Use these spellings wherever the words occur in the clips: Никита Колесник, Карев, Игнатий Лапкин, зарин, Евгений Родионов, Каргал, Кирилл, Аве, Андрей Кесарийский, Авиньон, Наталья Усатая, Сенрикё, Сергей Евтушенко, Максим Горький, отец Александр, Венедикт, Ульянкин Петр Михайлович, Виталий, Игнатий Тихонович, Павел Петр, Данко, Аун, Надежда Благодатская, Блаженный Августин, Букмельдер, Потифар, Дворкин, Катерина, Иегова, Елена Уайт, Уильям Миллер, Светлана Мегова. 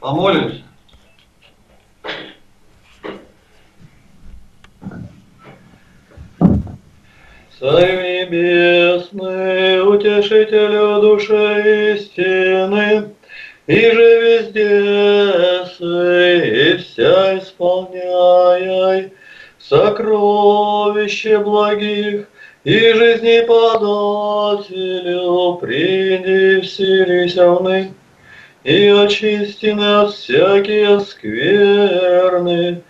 Помолимся. Царь небесный, утешителю души истины, и же везде сый, и вся исполняй сокровище благих, и жизнеподателю приди вселися вны, и очисти нас всякие скверны,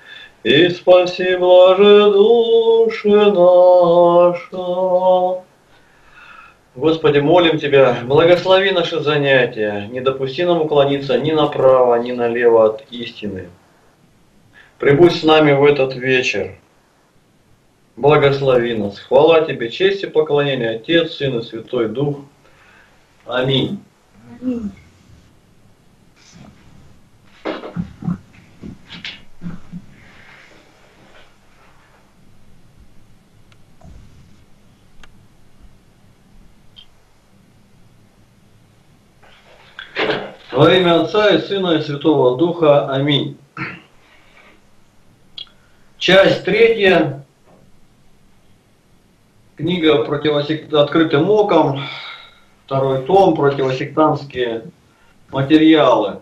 и спаси блаже души наша. Господи, молим Тебя, благослови наши занятия, не допусти нам уклониться ни направо, ни налево от истины. Прибудь с нами в этот вечер. Благослови нас. Хвала Тебе, честь и поклонение, Отец, Сын и Святой Дух. Аминь. Аминь. Во имя Отца и Сына и Святого Духа. Аминь. Часть третья. Книга «Открытым оком». Второй том. Противосектантские материалы.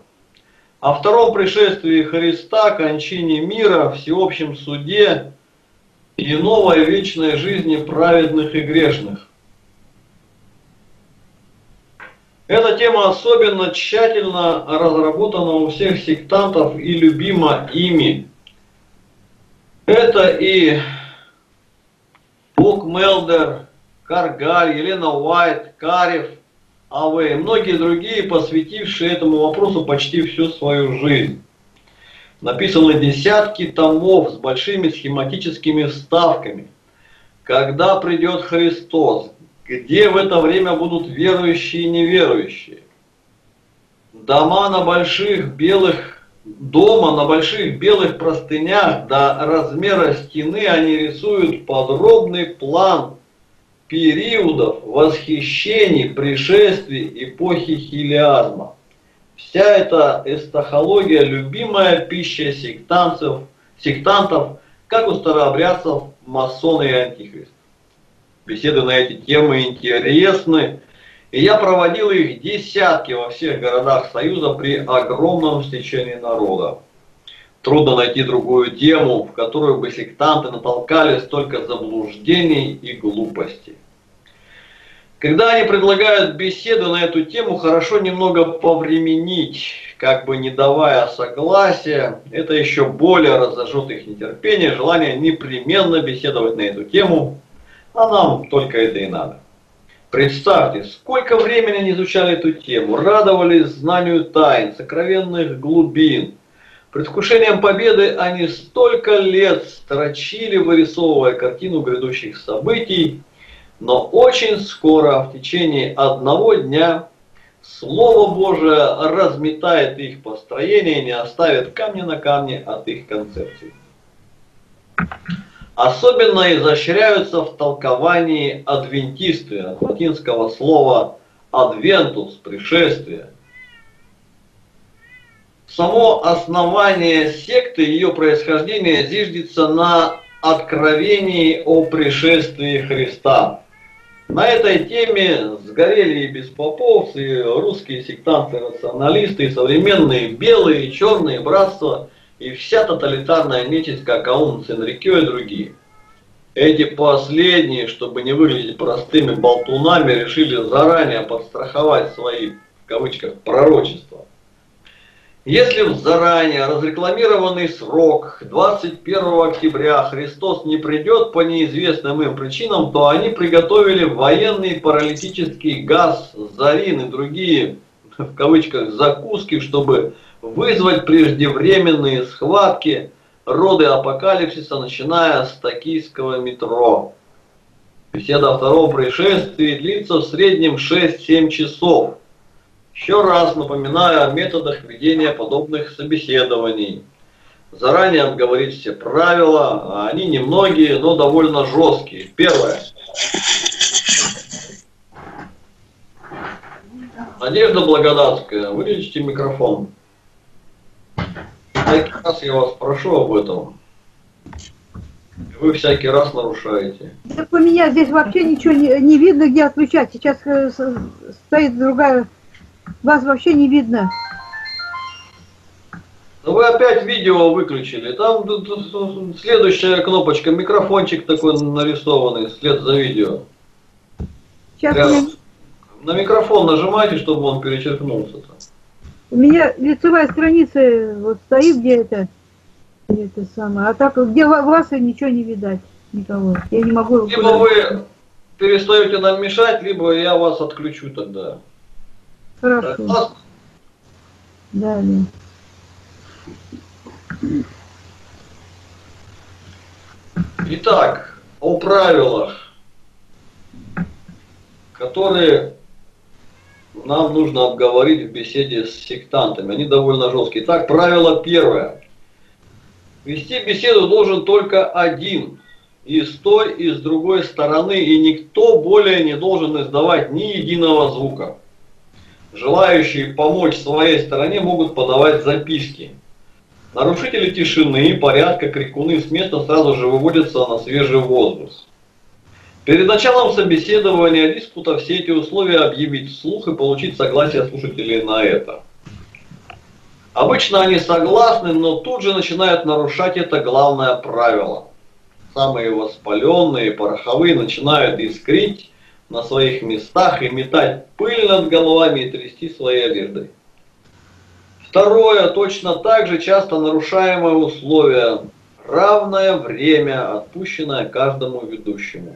О втором пришествии Христа, кончине мира, всеобщем суде и новой вечной жизни праведных и грешных. Эта тема особенно тщательно разработана у всех сектантов и любима ими. Это и Букмельдер, Каргал, Елена Уайт, Карев, Аве и многие другие, посвятившие этому вопросу почти всю свою жизнь. Написаны десятки томов с большими схематическими вставками. Когда придет Христос? Где в это время будут верующие и неверующие? Дома на больших белых простынях до размера стены они рисуют подробный план периодов восхищений, пришествий, эпохи хилиазма. Вся эта эстахология – любимая пища сектантов, как у старообрядцев, масоны и антихристов. Беседы на эти темы интересны, и я проводил их десятки во всех городах Союза при огромном стечении народа. Трудно найти другую тему, в которую бы сектанты натолкали столько заблуждений и глупостей. Когда они предлагают беседы на эту тему, хорошо немного повременить, как бы не давая согласия. Это еще более разожжет их нетерпение, желание непременно беседовать на эту тему. А нам только это и надо. Представьте, сколько времени они изучали эту тему, радовались знанию тайн, сокровенных глубин. Предвкушением победы они столько лет строчили, вырисовывая картину грядущих событий, но очень скоро, в течение одного дня, Слово Божие разметает их построение и не оставит камня на камне от их концепций. Особенно изощряются в толковании адвентисты, от латинского слова «адвентус» – «пришествие». Само основание секты, ее происхождение зиждется на откровении о пришествии Христа. На этой теме сгорели и беспоповцы, и русские сектанты-рационалисты, и современные белые и черные братства, и вся тоталитарная нечисть, как Аун, Сенрикё и другие. Эти последние, чтобы не выглядеть простыми болтунами, решили заранее подстраховать свои, в кавычках, пророчества. Если в заранее разрекламированный срок 21 октября Христос не придет по неизвестным им причинам, то они приготовили военный паралитический газ, зарин и другие, в кавычках, закуски, чтобы вызвать преждевременные схватки, роды апокалипсиса, начиная с токийского метро. Беседа о втором пришествии длится в среднем 6-7 часов. Еще раз напоминаю о методах ведения подобных собеседований. Заранее обговорить все правила, они немногие, но довольно жесткие. Первое. Надежда Благодатская, выключите микрофон. раз я вас прошу об этом, вы всякий раз нарушаете. Так у меня здесь вообще ничего не видно, где отключать. Сейчас стоит другая. Вас вообще не видно. Ну вы опять видео выключили. Там следующая кнопочка, микрофончик такой нарисованный, след за видео. Сейчас я... На микрофон нажимайте, чтобы он перечеркнулся. У меня лицевая страница вот стоит, где это самое. А так, где вас ничего не видать, никого. Я не могу... Либо вы перестаете нам мешать, либо я вас отключу тогда. Хорошо. А? Далее. Итак, о правилах, которые... нам нужно обговорить в беседе с сектантами. Они довольно жесткие. Так, правило первое. Вести беседу должен только один. И с той, и с другой стороны. И никто более не должен издавать ни единого звука. Желающие помочь своей стороне могут подавать записки. Нарушители тишины и порядка, крикуны с места сразу же выводятся на свежий воздух. Перед началом собеседования диспута все эти условия объявить вслух и получить согласие слушателей на это. Обычно они согласны, но тут же начинают нарушать это главное правило. Самые воспаленные, пороховые начинают искрить на своих местах и метать пыль над головами и трясти своей одеждой. Второе, точно так же часто нарушаемое условие – равное время, отпущенное каждому ведущему.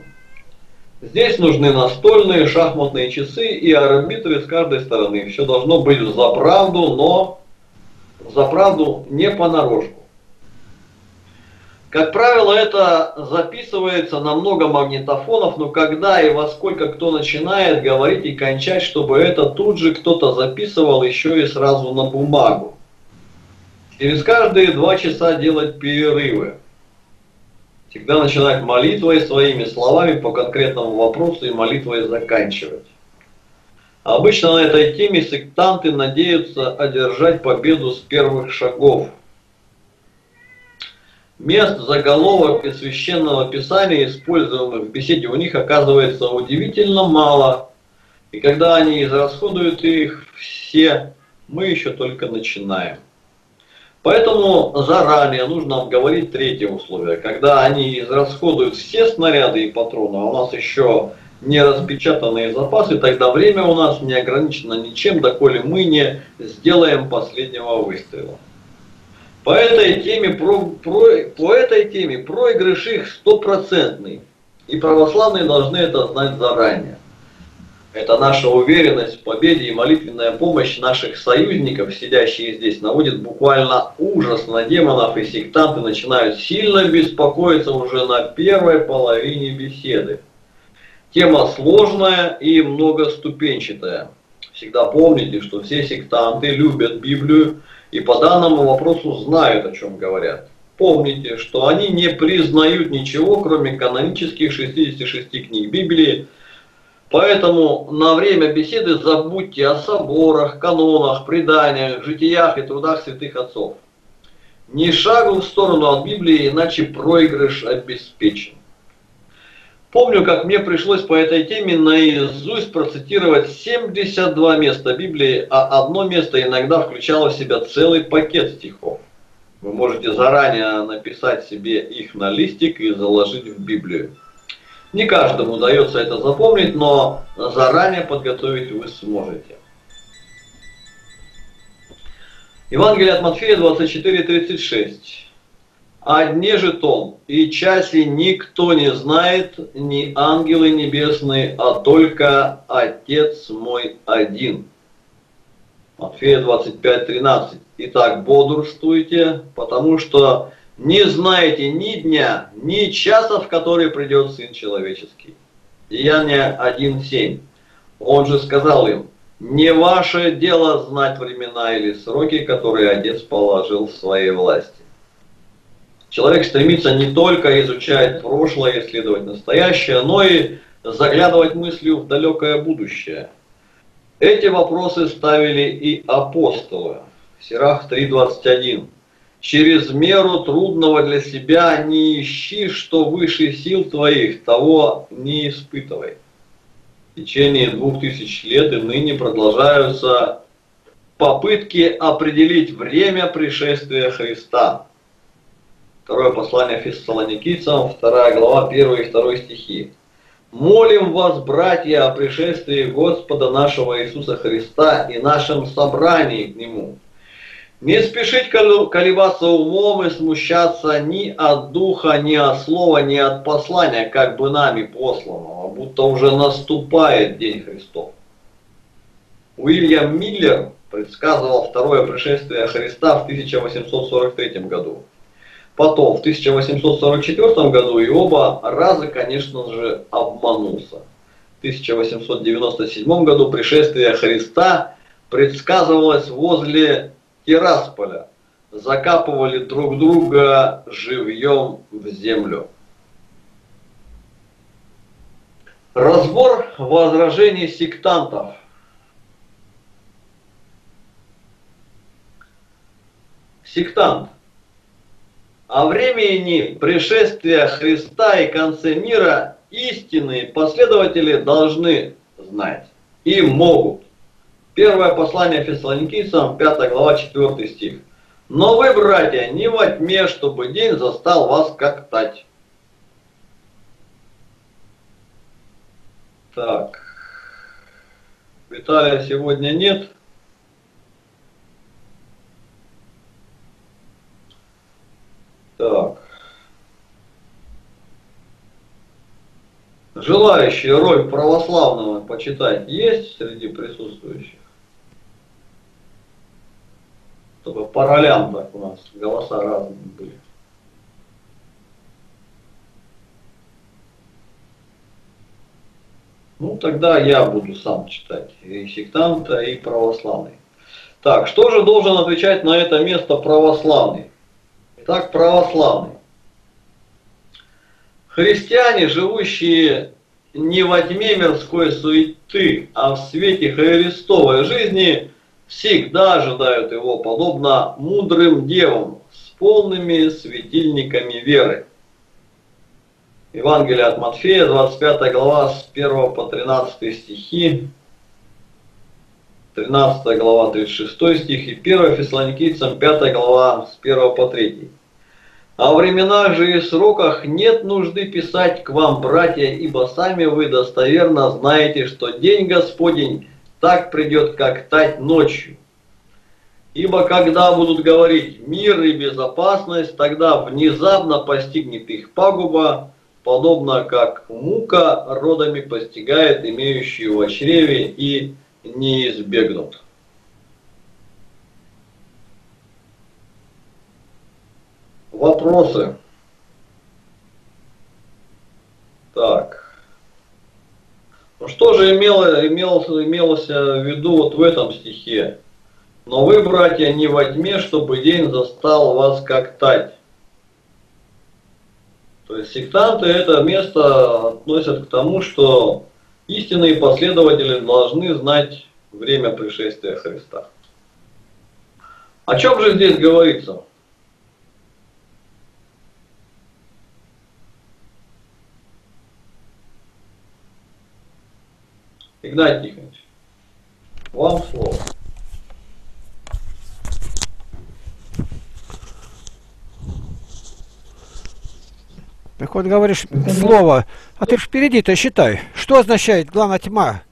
Здесь нужны настольные, шахматные часы и арбитры с каждой стороны. Все должно быть за правду, но за правду не понарошку. Как правило, это записывается на много магнитофонов, но когда и во сколько кто начинает говорить и кончать, чтобы это тут же кто-то записывал еще и сразу на бумагу. Через каждые 2 часа делать перерывы. Всегда начинать молитвой, своими словами по конкретному вопросу и молитвой заканчивать. Обычно на этой теме сектанты надеются одержать победу с первых шагов. Мест, заголовок и священного писания, используемых в беседе, у них оказывается удивительно мало. И когда они израсходуют их все, мы еще только начинаем. Поэтому заранее нужно обговорить третье условие. Когда они израсходуют все снаряды и патроны, а у нас еще не распечатанные запасы, тогда время у нас не ограничено ничем, доколе мы не сделаем последнего выстрела. По этой теме проигрыш их стопроцентный, и православные должны это знать заранее. Это наша уверенность в победе и молитвенная помощь наших союзников, сидящих здесь, наводит буквально ужас на демонов, и сектанты начинают сильно беспокоиться уже на первой половине беседы. Тема сложная и многоступенчатая. Всегда помните, что все сектанты любят Библию и по данному вопросу знают, о чем говорят. Помните, что они не признают ничего, кроме канонических 66 книг Библии. Поэтому на время беседы забудьте о соборах, канонах, преданиях, житиях и трудах святых отцов. Ни шагу в сторону от Библии, иначе проигрыш обеспечен. Помню, как мне пришлось по этой теме наизусть процитировать 72 места Библии, а одно место иногда включало в себя целый пакет стихов. Вы можете заранее написать себе их на листик и заложить в Библию. Не каждому удается это запомнить, но заранее подготовить вы сможете. Евангелие от Матфея 24:36. «О дне же том и часе никто не знает, ни ангелы небесные, а только Отец мой один». Матфея 25:13. «Итак, бодрствуйте, потому что... не знаете ни дня, ни часа, в который придет Сын Человеческий». Деяние 1:7. Он же сказал им: «Не ваше дело знать времена или сроки, которые Отец положил в своей власти». Человек стремится не только изучать прошлое, исследовать настоящее, но и заглядывать мыслью в далекое будущее. Эти вопросы ставили и апостолы. Сирах 3:21. Через меру трудного для себя не ищи, что выше сил твоих, того не испытывай. В течение 2000 лет и ныне продолжаются попытки определить время пришествия Христа. Второе послание Фессалоникийцам, 2 глава, 1 и 2 стихи. «Молим вас, братья, о пришествии Господа нашего Иисуса Христа и нашем собрании к Нему. Не спешить колебаться умом и смущаться ни от духа, ни от слова, ни от послания, как бы нами посланного, будто уже наступает день Христов». Уильям Миллер предсказывал второе пришествие Христа в 1843 году. Потом, в 1844 году, и оба раза, конечно же, обманулся. В 1897 году пришествие Христа предсказывалось возле Тирасполя, закапывали друг друга живьем в землю. Разбор возражений сектантов. Сектант. О времени пришествия Христа и конце мира истинные последователи должны знать и могут. Первое послание Фессалоникийцам, 5 глава, 4 стих. «Но вы, братья, не во тьме, чтобы день застал вас как тать». Так. Виталия сегодня нет. Так. Желающие роль православного почитать есть среди присутствующих? Чтобы по ролям так у нас голоса разные были. Ну, тогда я буду сам читать и сектанта, и православный. Так, что же должен отвечать на это место православный? Итак, православный. Христиане, живущие не во тьме мирской суеты, а в свете Христовой жизни, всегда ожидают его, подобно мудрым девам, с полными светильниками веры. Евангелие от Матфея, 25 глава, с 1 по 13 стихи, 13 глава, 36 стих и 1 Фессалоникийцам, 5 глава, с 1 по 3. «О временах же и сроках нет нужды писать к вам, братья, ибо сами вы достоверно знаете, что день Господень так придет, как тать ночью. Ибо когда будут говорить мир и безопасность, тогда внезапно постигнет их пагуба, подобно как мука родами постигает имеющие во чреве и не избегнут». Вопросы. Так. Ну что же имелось в виду вот в этом стихе? «Но вы, братья, не во тьме, чтобы день застал вас как тать». То есть сектанты это место относят к тому, что истинные последователи должны знать время пришествия Христа. О чем же здесь говорится? Игнатий Тихонович, вам слово. Так вот говоришь слово, а ты ж впереди-то считай. Что означает главная тьма?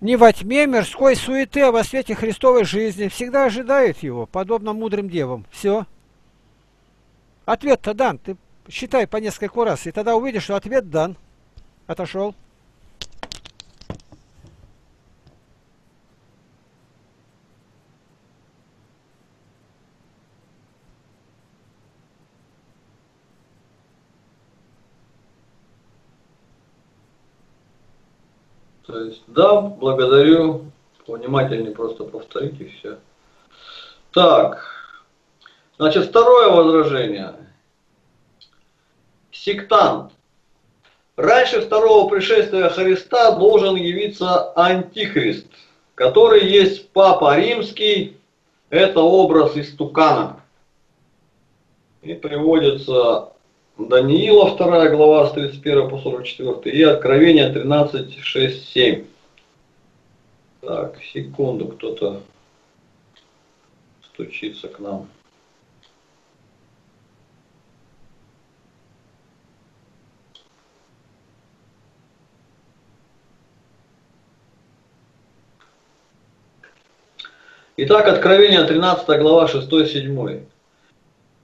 «Не во тьме мирской суеты, а во свете Христовой жизни. Всегда ожидает его, подобно мудрым девам». Все. Ответ-то дан. Ты считай по нескольку раз, и тогда увидишь, что ответ дан. Отошел. То есть, да, благодарю. Внимательнее просто повторите все. Так, значит, второе возражение. Сектант. Раньше второго пришествия Христа должен явиться Антихрист, который есть Папа Римский, это образ истукана. И приводится Даниила 2 глава с 31 по 44 и Откровение 13, 6, 7. Так, секунду, кто-то стучится к нам. Итак, Откровение 13 глава 6-7.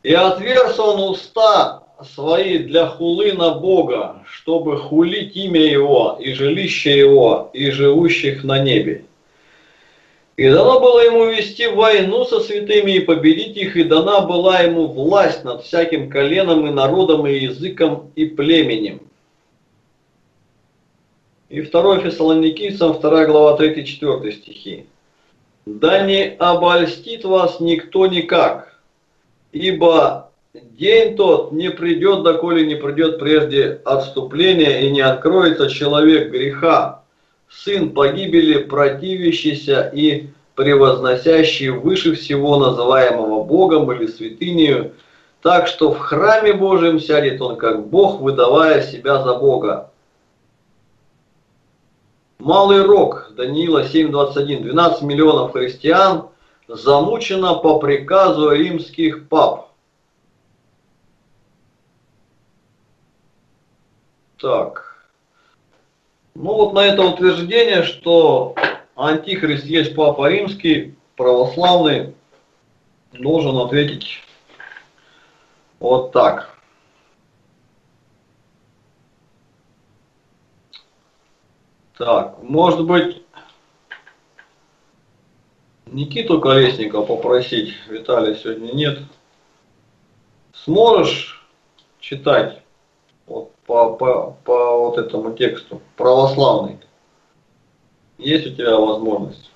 «И отверз он уста свои для хулы на Бога, чтобы хулить имя Его и жилище Его и живущих на небе. И дано было ему вести войну со святыми и победить их, и дана была ему власть над всяким коленом и народом и языком и племенем». И 2 Фессалоникийцам 2 глава 3-4 стихи. «Да не обольстит вас никто никак, ибо день тот не придет, доколе не придет прежде отступление, и не откроется человек греха, сын погибели, противящийся и превозносящий выше всего называемого Богом или святынею, так что в храме Божьем сядет он как Бог, выдавая себя за Бога». Малый рог, Даниила 7:21, 12 миллионов христиан замучено по приказу римских пап. Так, ну вот на это утверждение, что антихрист есть папа римский, православный, должен ответить вот так. Так, может быть, Никиту Колесника попросить, Виталия сегодня нет. Сможешь читать вот по вот этому тексту, православный? Есть у тебя возможность?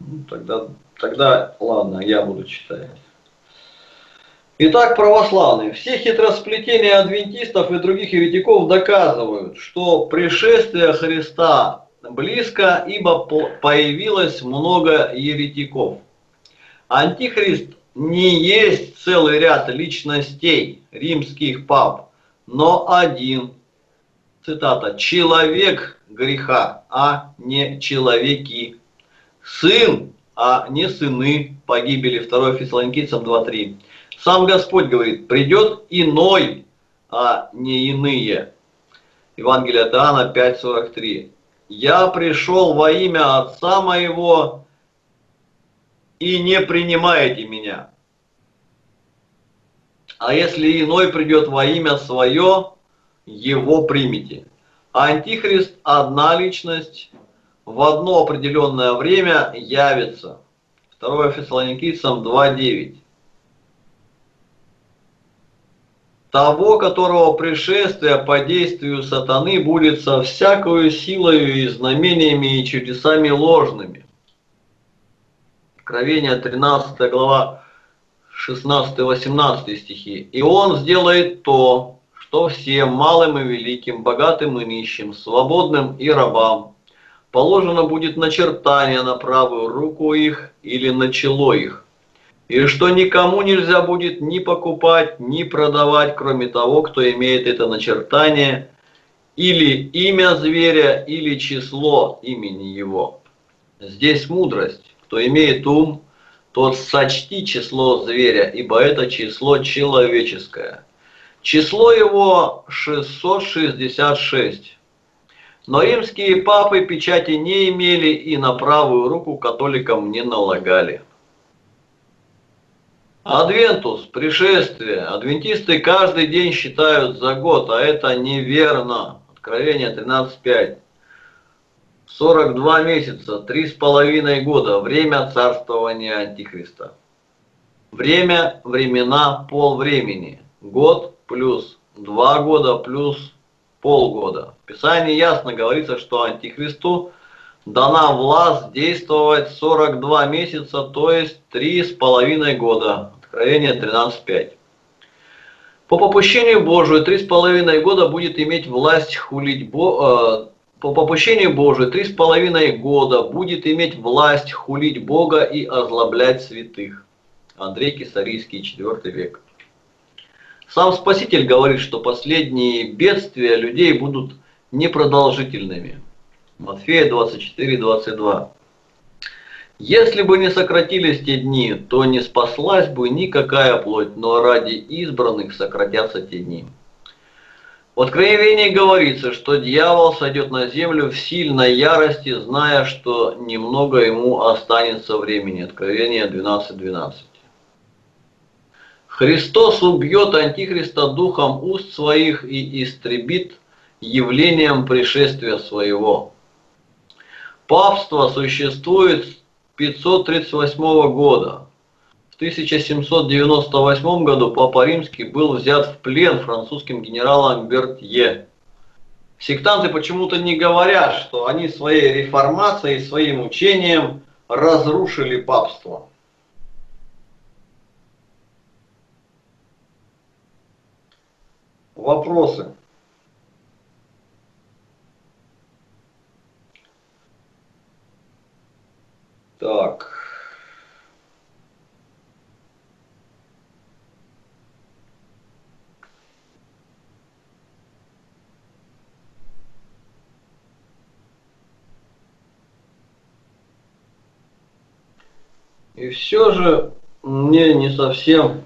Ну, Тогда, ладно, я буду читать. Итак, православные. Все хитросплетения адвентистов и других еретиков доказывают, что пришествие Христа близко, ибо появилось много еретиков. Антихрист не есть целый ряд личностей римских пап, но один, цитата, «человек греха, а не человеки, сын, а не сыны погибели», 2 Фессалоникийцам 2:3. Сам Господь говорит: «Придет иной, а не иные». Евангелие от Иоанна 5:43. «Я пришел во имя Отца моего, и не принимаете меня. А если иной придет во имя свое, его примите». Антихрист – одна личность, в одно определенное время явится. 2 Фессалоникийцам 2:9. «Того, которого пришествие по действию сатаны будет со всякою силою и знамениями и чудесами ложными». Откровение 13 глава 16-18 стихи. «И он сделает то, что всем, малым и великим, богатым и нищим, свободным и рабам, положено будет начертание на правую руку их или на чело их, и что никому нельзя будет ни покупать, ни продавать, кроме того, кто имеет это начертание, или имя зверя, или число имени его. Здесь мудрость. Кто имеет ум, тот сочти число зверя, ибо это число человеческое. Число его 666». Но римские папы печати не имели и на правую руку католикам не налагали. Адвентус, пришествие. Адвентисты каждый день считают за год, а это неверно. Откровение 13:5. 42 месяца, 3,5 года, время царствования Антихриста. Время, времена, полвремени. Год плюс 2 года плюс полгода. В Писании ясно говорится, что Антихристу дана власть действовать 42 месяца, то есть 3,5 года. Откровение 13:5. По попущению Божию 3,5 года будет иметь власть хулить по попущению Божию 3,5 года будет иметь власть хулить Бога и озлоблять святых. Андрей Кесарийский, 4 век. Сам Спаситель говорит, что последние бедствия людей будут непродолжительными. Матфея 24:22. Если бы не сократились те дни, то не спаслась бы никакая плоть, но ради избранных сократятся те дни. В Откровении говорится, что дьявол сойдет на землю в сильной ярости, зная, что немного ему останется времени. Откровение 12:12. Христос убьет антихриста духом уст своих и истребит явлением пришествия своего. Папство существует с 538 года. В 1798 году Папа Римский был взят в плен французским генералом Бертье. Сектанты почему-то не говорят, что они своей реформацией, своим учением разрушили папство. Вопросы? Так. И все же мне не совсем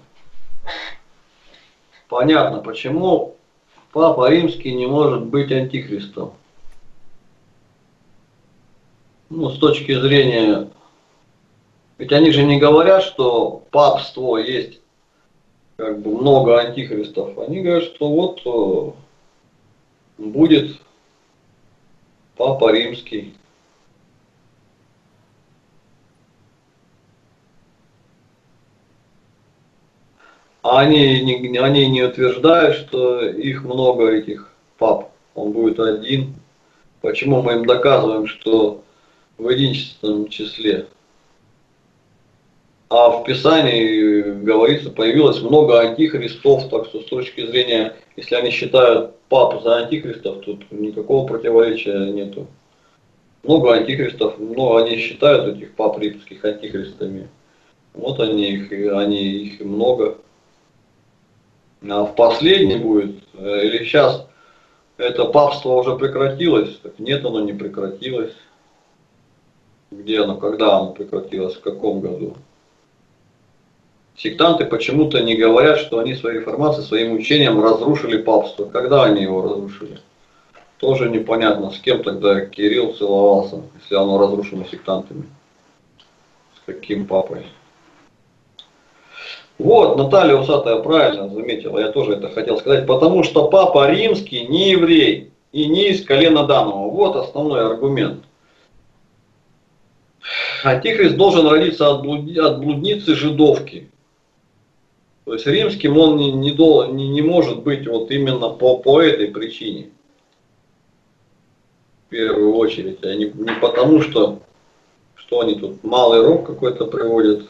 понятно, почему Папа Римский не может быть антихристом. Ну, с точки зрения... Ведь они же не говорят, что папство есть как бы много антихристов. Они говорят, что вот будет Папа Римский. А они не утверждают, что их много, этих пап. Он будет один. Почему мы им доказываем, что в единственном числе? А в Писании, говорится, появилось много антихристов. Так что с точки зрения, если они считают пап за антихристов, тут никакого противоречия нету. Много антихристов, много они считают этих пап римских антихристами. Вот они их много. А в последний будет, или сейчас это папство уже прекратилось? Так нет, оно не прекратилось. Где оно, когда оно прекратилось, в каком году? Сектанты почему-то не говорят, что они своей реформацией, своим учением разрушили папство. Когда они его разрушили? Тоже непонятно, с кем тогда Кирилл целовался, если оно разрушено сектантами. С каким папой? Вот, Наталья Усатая правильно заметила, я тоже это хотел сказать, потому что Папа Римский не еврей и не из колена Данова. Вот основной аргумент. Антихрист должен родиться от блудницы жидовки. То есть римским он не может быть вот именно по этой причине. В первую очередь, а не потому, что они тут малый рог какой-то приводят.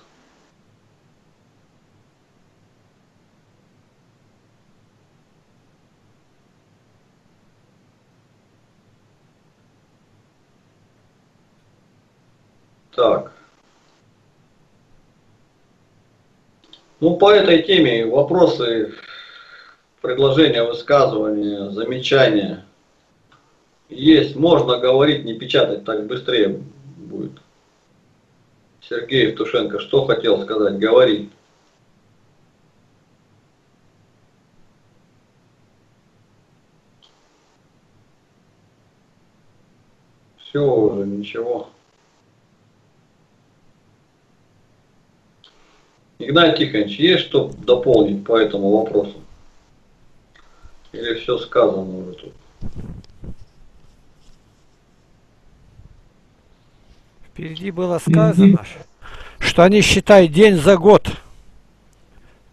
Так. Ну, по этой теме вопросы, предложения, высказывания, замечания есть. Можно говорить, не печатать, так быстрее будет. Сергей Евтушенко, что хотел сказать? Говори. Все уже, ничего. Игнатий Тихонович, есть что дополнить по этому вопросу? Или все сказано уже тут? Впереди было сказано, что они считают день за год.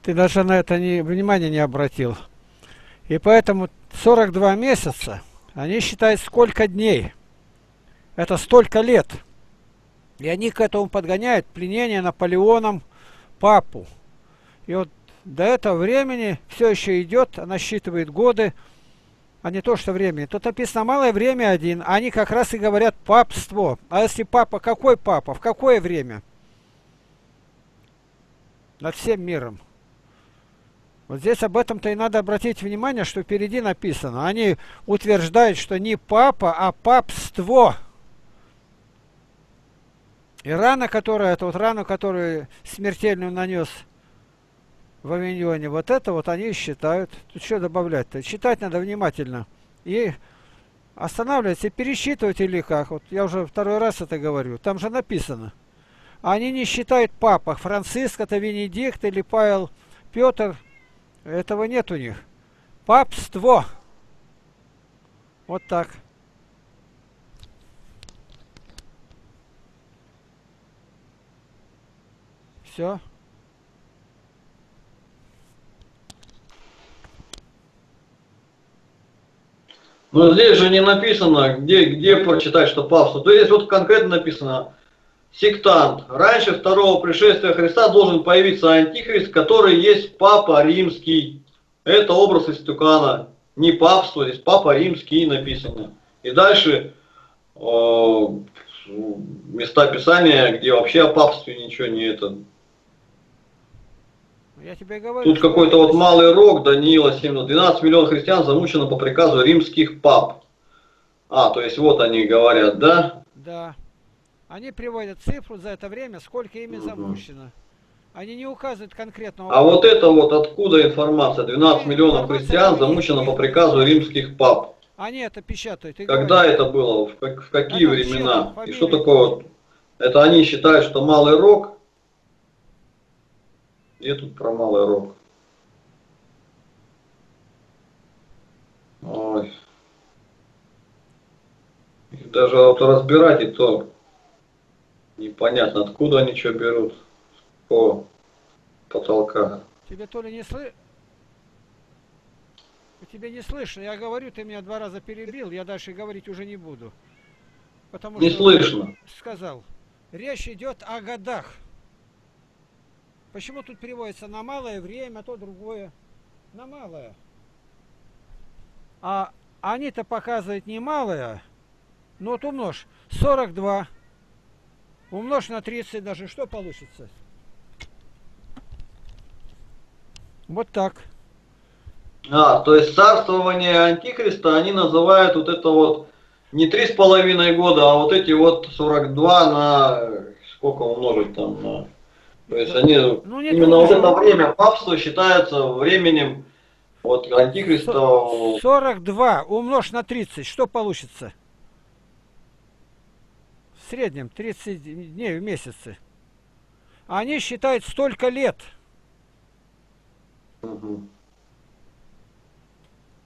Ты даже на это внимания не обратил. И поэтому 42 месяца они считают сколько дней. Это столько лет. И они к этому подгоняют пленение Наполеоном папу. И вот до этого времени все еще идет, она считывает годы, а не то, что время. Тут написано малое время один, они как раз и говорят папство. А если папа, какой папа, в какое время? Над всем миром. Вот здесь об этом-то и надо обратить внимание, что впереди написано. Они утверждают, что не папа, а папство. И рана, которая, это вот рану, которую смертельную нанес в Авиньоне, вот это вот они считают. Тут что добавлять-то? Читать надо внимательно. И останавливаться, пересчитывать или как. Вот я уже второй раз это говорю. Там же написано. Они не считают папа. Франциск, это Венедикт или Павел Петр. Этого нет у них. Папство. Вот так. Все. Но здесь же не написано, где прочитать, что папство. То есть вот конкретно написано. Сектант. Раньше второго пришествия Христа должен появиться антихрист, который есть Папа Римский. Это образ из Тюкана. Не папство, здесь Папа Римский написано. И дальше места Писания, где вообще о папстве ничего не это. Я тебе говорю, тут какой-то вот малый рог, Даниила 7, 12 миллионов христиан замучено по приказу римских пап. А, то есть вот они говорят, да? Да. Они приводят цифру за это время, сколько ими замучено. Они не указывают конкретного... А вот это вот откуда информация? 12 миллионов христиан замучено по приказу римских пап. Они это печатают. Когда это было? В какие времена? И что такое? Это они считают, что малый рог... Где тут про малый рог? Ой. Их даже вот разбирать и то... Непонятно, откуда они что берут, с какого потолка. Тебе то ли не слышно? Тебе не слышно, я говорю, ты меня два раза перебил, я дальше говорить уже не буду. Потому не что слышно. Сказал, речь идет о годах. Почему тут переводится на малое время, то другое? На малое. А они-то показывают не малое, но вот умножь, 42. Умножь на 30 даже, что получится? Вот так. А, то есть царствование Антихриста они называют вот это вот не 3,5 года, а вот эти вот 42 на... Сколько умножить там на... То есть они... Ну, нет, именно вот это время папства считается временем вот Антихриста... 42 умножь на 30, что получится? В среднем 30 дней в месяце. Они считают столько лет.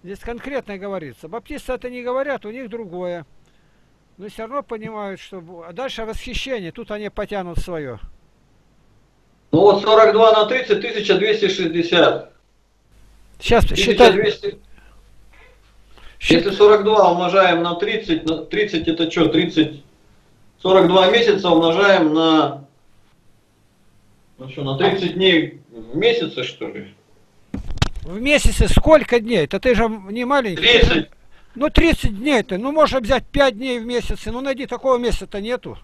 Здесь конкретно говорится. Баптисты это не говорят, у них другое. Но все равно понимают, что... А дальше восхищение, тут они потянут свое. Ну вот 42 на 30, 1260. Сейчас считай. Если 42 умножаем на 30, 30 это что? 30... 42 месяца умножаем на, ну что, на 30 дней в месяце, что ли? В месяце сколько дней? Это ты же не маленький. 30. Ну 30 дней-то. Ну можно взять 5 дней в месяце. Ну найди, такого месяца-то нету.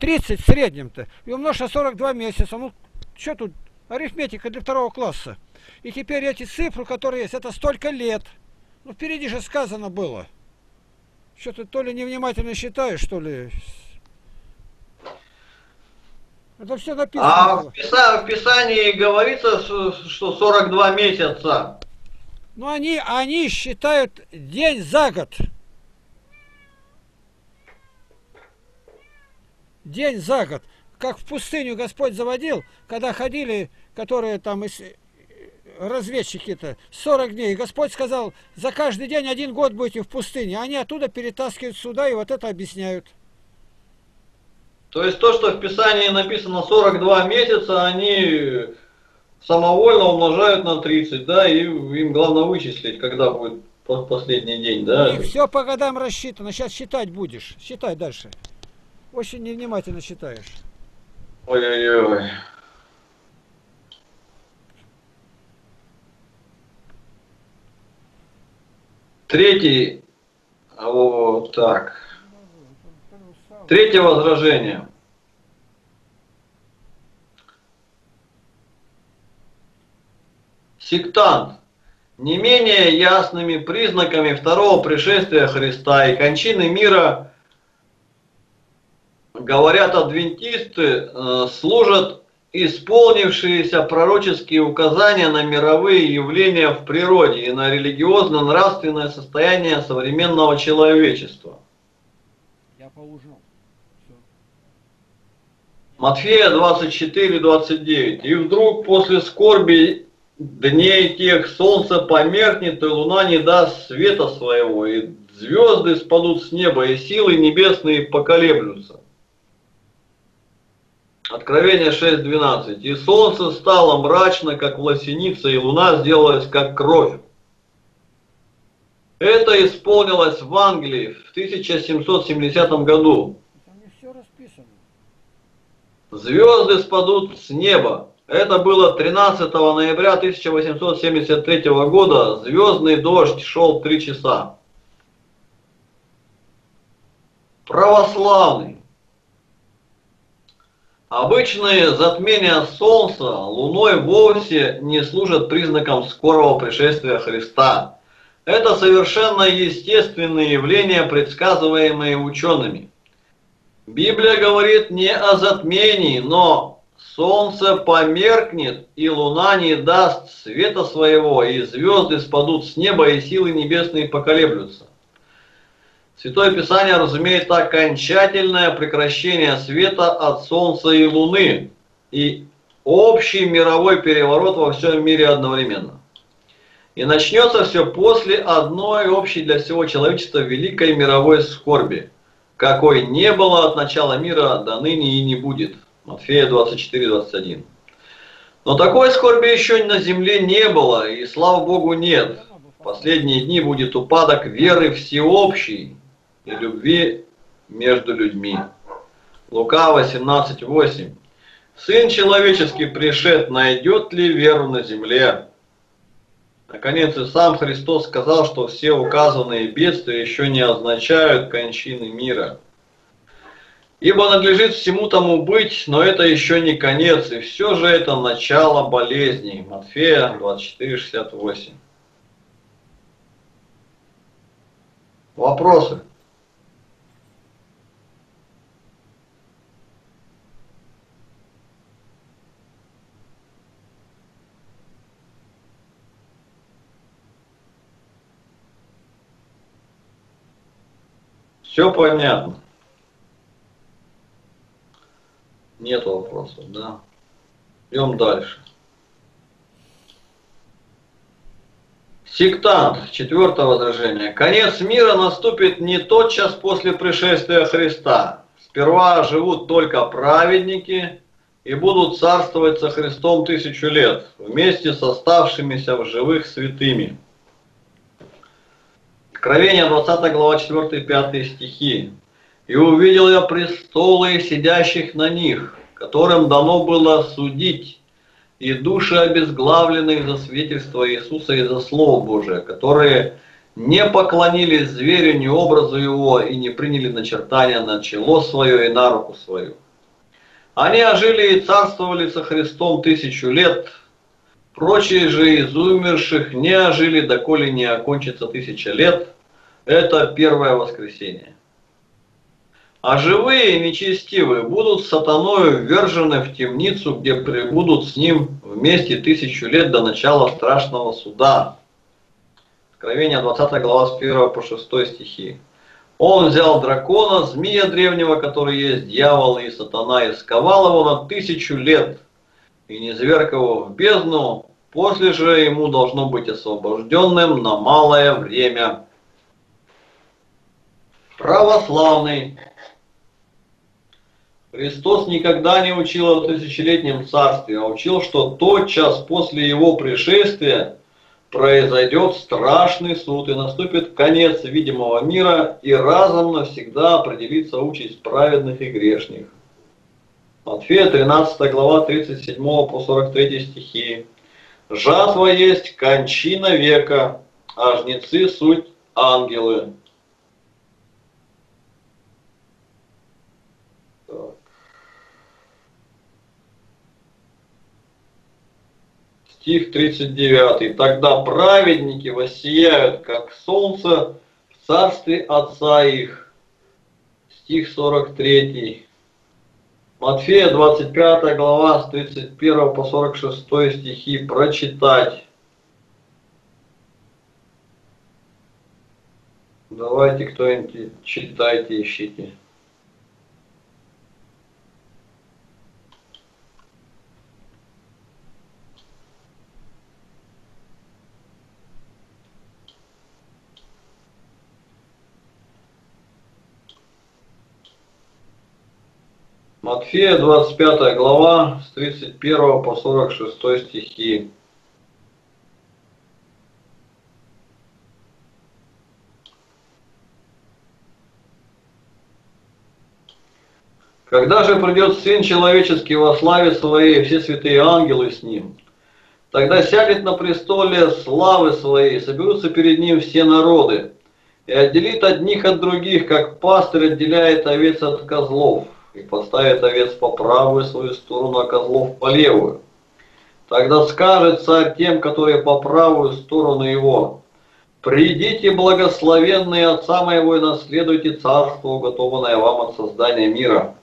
30 в среднем-то. И умножь на 42 месяца. Ну что тут? Арифметика для второго класса. И теперь эти цифры, которые есть, это столько лет. Ну впереди же сказано было. Что ты то ли невнимательно считаешь, что ли... Это все написано. А в Писании говорится, что 42 месяца. Но они считают день за год. День за год. Как в пустыню Господь заводил, когда ходили, которые там разведчики-то, 40 дней. И Господь сказал, за каждый день один год будете в пустыне. Они оттуда перетаскивают сюда и вот это объясняют. То есть то, что в Писании написано 42 месяца, они самовольно умножают на 30, да, и им главное вычислить, когда будет последний день, да. И все по годам рассчитано, сейчас считать будешь, считай дальше. Очень невнимательно считаешь. Ой-ой-ой. Третий, вот так. Третье возражение. Сектант. Не менее ясными признаками второго пришествия Христа и кончины мира, говорят адвентисты, служат исполнившиеся пророческие указания на мировые явления в природе и на религиозно-нравственное состояние современного человечества. Матфея 24:29. И вдруг после скорби дней тех солнце померкнет, и луна не даст света своего, и звезды спадут с неба, и силы небесные поколеблются. Откровение 6:12. И солнце стало мрачно, как власеница, и луна сделалась, как кровь. Это исполнилось в Англии в 1770 году. Звезды спадут с неба. Это было 13 ноября 1873 года. Звездный дождь шел 3 часа. Православный. Обычные затмения Солнца Луной вовсе не служат признаком скорого пришествия Христа. Это совершенно естественные явления, предсказываемые учеными. Библия говорит не о затмении, но... Солнце померкнет, и луна не даст света своего, и звезды спадут с неба, и силы небесные поколеблются. Святое Писание разумеет окончательное прекращение света от Солнца и Луны, и общий мировой переворот во всем мире одновременно. И начнется все после одной общей для всего человечества великой мировой скорби, какой не было от начала мира до ныне и не будет. Матфея 24:21. Но такой скорби еще на земле не было, и, слава Богу, нет. В последние дни будет упадок веры всеобщей и любви между людьми. Лука 18:8. Сын человеческий пришед, найдет ли веру на земле? Наконец, и сам Христос сказал, что все указанные бедствия еще не означают кончины мира. Ибо надлежит всему тому быть, но это еще не конец, и все же это начало болезней. Матфея 24:68. Вопросы? Все понятно. Нет вопросов, да. Идем дальше. Сектант. Четвертое возражение. Конец мира наступит не тотчас после пришествия Христа. Сперва живут только праведники и будут царствовать со Христом 1000 лет, вместе с оставшимися в живых святыми. Откровение 20 глава 4-5 стихи. «И увидел я престолы, сидящих на них, которым дано было судить, и души обезглавленных за свидетельство Иисуса и за Слово Божие, которые не поклонились зверю, ни образу его, и не приняли начертания на чело свое и на руку свою. Они ожили и царствовали со Христом 1000 лет, прочие же из умерших не ожили, доколе не окончится 1000 лет». Это первое воскресение. А живые нечестивые будут сатаною ввержены в темницу, где пребудут с ним вместе 1000 лет до начала страшного суда. Откровение 20 глава с 1 по 6 стихи. Он взял дракона, змея древнего, который есть дьявол и сатана, и сковал его на 1000 лет, и низверг его в бездну, после же ему должно быть освобожденным на малое время. Православный. Христос никогда не учил о тысячелетнем царстве, а учил, что тотчас после его пришествия произойдет страшный суд и наступит конец видимого мира, и разом навсегда определится участь праведных и грешных. Матфея 13 глава 37 по 43 стихи. Жатва есть кончина века, а жнецы суть ангелы. Так. Стих 39. Тогда праведники воссияют, как солнце, в царстве Отца их. Стих 43. Матфея 25 глава с 31 по 46 стихи прочитать. Давайте кто-нибудь читайте, ищите. Матфея 25 глава с 31 по 46 стихи. Когда же придет Сын Человеческий во славе Своей, все святые ангелы с Ним, тогда сядет на престоле славы Своей, соберутся перед Ним все народы, и отделит одних от других, как пастырь отделяет овец от козлов, и поставит овец по правую свою сторону, а козлов по левую. Тогда скажет царь тем, которые по правую сторону его: «Придите, благословенные Отца Моего, и наследуйте царство, уготованное вам от создания мира.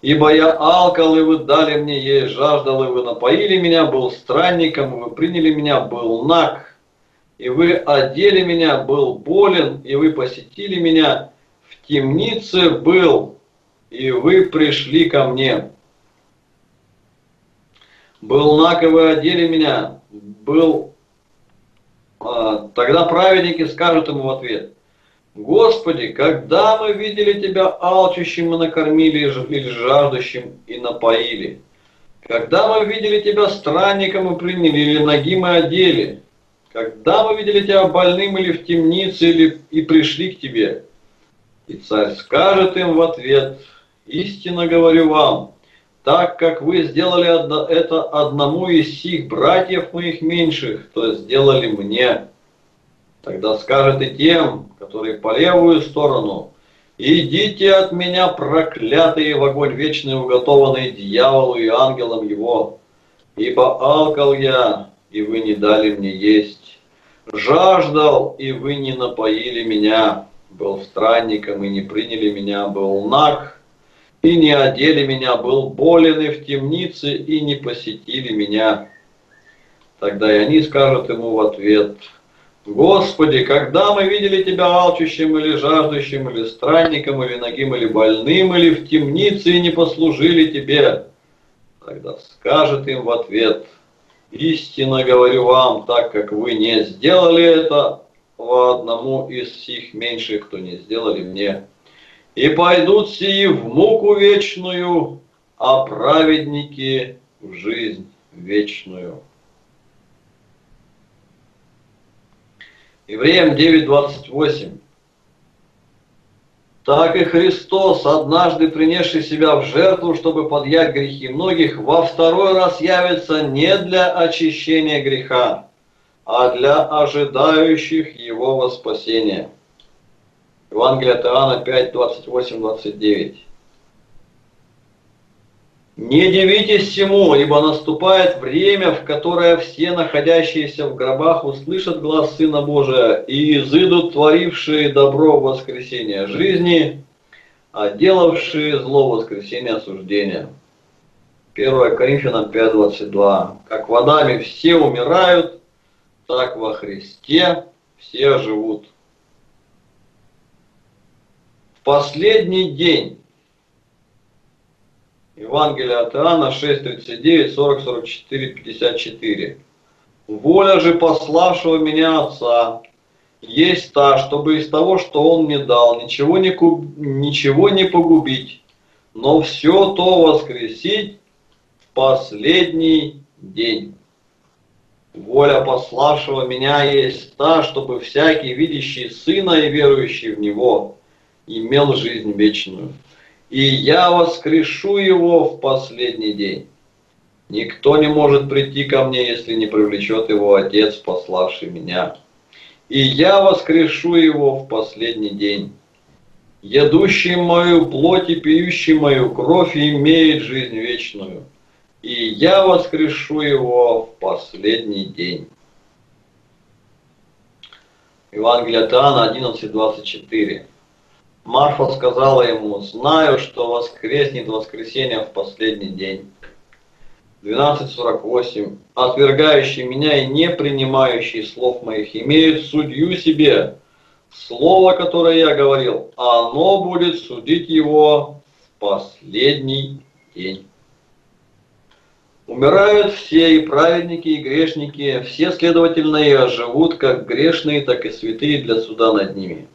Ибо я алкал, и вы дали мне есть, жаждал, и вы напоили меня, был странником, и вы приняли меня, был наг, и вы одели меня, был болен, и вы посетили меня, в темнице был, и вы пришли ко мне. Был наг, и вы одели меня, был...» Тогда праведники скажут ему в ответ: «Господи, когда мы видели Тебя алчущим и накормили, или жаждущим и напоили? Когда мы видели Тебя странником и приняли, или нагим и одели? Когда мы видели Тебя больным или в темнице, или и пришли к Тебе?» И царь скажет им в ответ: «Истинно говорю вам, так как вы сделали это одному из сих братьев моих меньших, то сделали мне». Тогда скажет и тем, которые по левую сторону: «Идите от меня, проклятые, в огонь вечный, уготованный дьяволу и ангелам его. Ибо алкал я, и вы не дали мне есть, жаждал, и вы не напоили меня, был странником, и не приняли меня, был наг, и не одели меня, был болен, и в темнице, и не посетили меня». Тогда и они скажут ему в ответ: «Господи, когда мы видели Тебя алчущим, или жаждущим, или странником, или нагим, или больным, или в темнице, и не послужили Тебе?» Тогда скажет им в ответ: «Истинно говорю вам, так как вы не сделали это одному из сих меньших, то не сделали мне. И пойдут сии в муку вечную, а праведники в жизнь вечную». Евреям 9:28. «Так и Христос, однажды принесший Себя в жертву, чтобы подъять грехи многих, во второй раз явится не для очищения греха, а для ожидающих Его во спасение». Евангелие от Иоанна 5:28-29. «Не дивитесь всему, ибо наступает время, в которое все находящиеся в гробах услышат глаз Сына Божия, и изыдут творившие добро в воскресение жизни, а делавшие зло в воскресение осуждения». 1 Коринфянам 5:22. «Как в Адаме все умирают, так во Христе все живут». Последний день. Евангелие от Иоанна 6:39, 40, 44, 54. «Воля же пославшего меня Отца есть та, чтобы из того, что Он мне дал, ничего не погубить, но все то воскресить в последний день. Воля пославшего меня есть та, чтобы всякий, видящий Сына и верующий в Него, имел жизнь вечную. И я воскрешу его в последний день. Никто не может прийти ко мне, если не привлечет его Отец, пославший меня. и я воскрешу его в последний день. Ядущий мою плоть и пьющий мою кровь имеет жизнь вечную, и я воскрешу его в последний день». Евангелие от Иоанна 11:24. Марфа сказала ему: «Знаю, что воскреснет воскресенье в последний день». 12:48. «Отвергающий меня и не принимающий слов моих имеет судью себе. Слово, которое я говорил, оно будет судить его в последний день». Умирают все, и праведники, и грешники, все, следовательно, и оживут, как грешные, так и святые для суда над ними.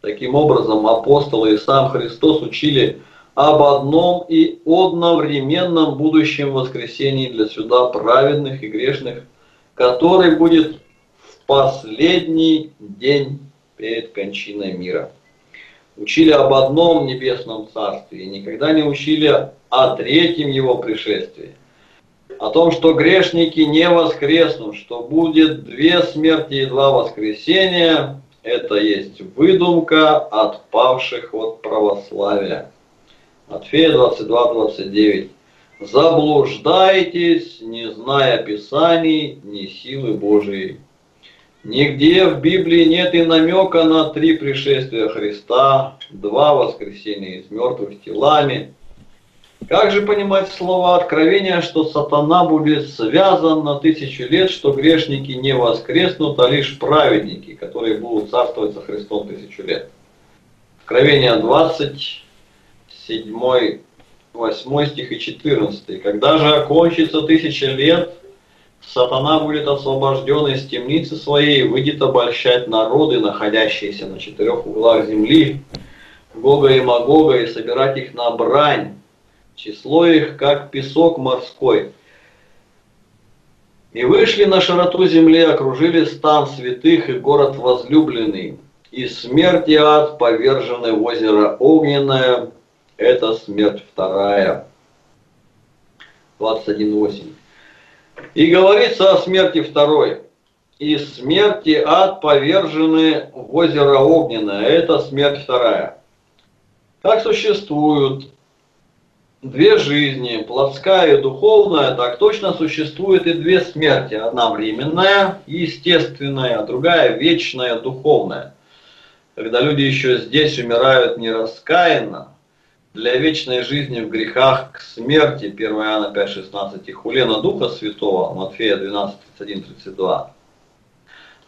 Таким образом, апостолы и сам Христос учили об одном и одновременном будущем воскресении для суда праведных и грешных, который будет в последний день перед кончиной мира. Учили об одном небесном царстве и никогда не учили о третьем его пришествии. О том, что грешники не воскреснут, что будет две смерти и два воскресения, это есть выдумка отпавших от православия. Матфея 22:29. «Заблуждайтесь, не зная Писаний, ни силы Божией». Нигде в Библии нет и намека на три пришествия Христа, два воскресения из мертвых телами. Как же понимать слова откровения, что сатана будет связан на 1000 лет, что грешники не воскреснут, а лишь праведники, которые будут царствовать со Христом 1000 лет? Откровение 27:8 стих и 14. «Когда же окончится 1000 лет, сатана будет освобожден из темницы своей и выйдет обольщать народы, находящиеся на 4 углах земли, Гога и Магога, и собирать их на брань. Число их, как песок морской. И вышли на широту земли, окружили стан святых и город возлюбленный. И смерть и ад повержены в озеро огненное». Это смерть вторая. 21:8. «И говорится о смерти второй. И смерть и ад повержены в озеро огненное. Это смерть вторая. Как существуют две жизни, плотская и духовная, так точно существует и две смерти. Одна временная, естественная, а другая вечная, духовная. Когда люди еще здесь умирают нераскаянно, для вечной жизни в грехах к смерти». 1 Иоанна 5:16. «И хулена Духа Святого». Матфея 12:31-32.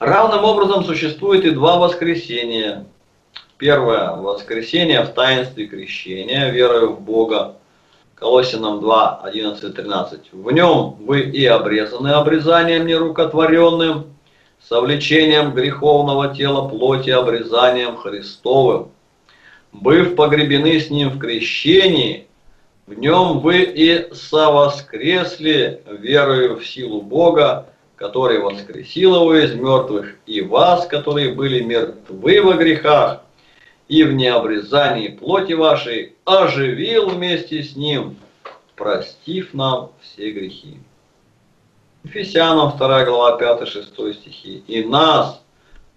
Равным образом существует и два воскресения. Первое воскресение в таинстве крещения, верою в Бога. Колоссянам 2:11-13. «В нем вы и обрезаны обрезанием нерукотворенным, совлечением греховного тела плоти обрезанием Христовым, быв погребены с ним в крещении, в нем вы и совоскресли верою в силу Бога, который воскресил его из мертвых, и вас, которые были мертвы во грехах, и в необрезании плоти вашей оживил вместе с ним, простив нам все грехи». Ефесянам 2:5-6 стихи. «И нас,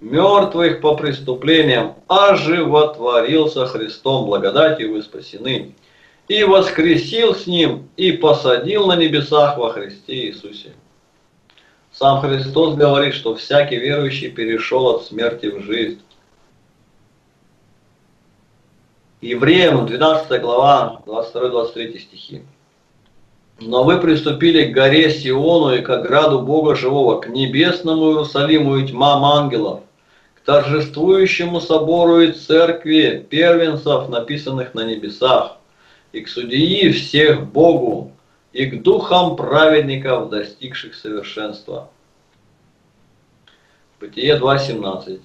мертвых по преступлениям, оживотворился Христом, благодатью вы спасены, и воскресил с ним, и посадил на небесах во Христе Иисусе». Сам Христос говорит, что всякий верующий перешел от смерти в жизнь. Евреям 12:22-23 стихи. «Но вы приступили к горе Сиону и к ограду Бога живого, к небесному Иерусалиму и тьмам ангелов, к торжествующему собору и церкви первенцев, написанных на небесах, и к судьи всех Богу, и к духам праведников, достигших совершенства». Бытие 2:17.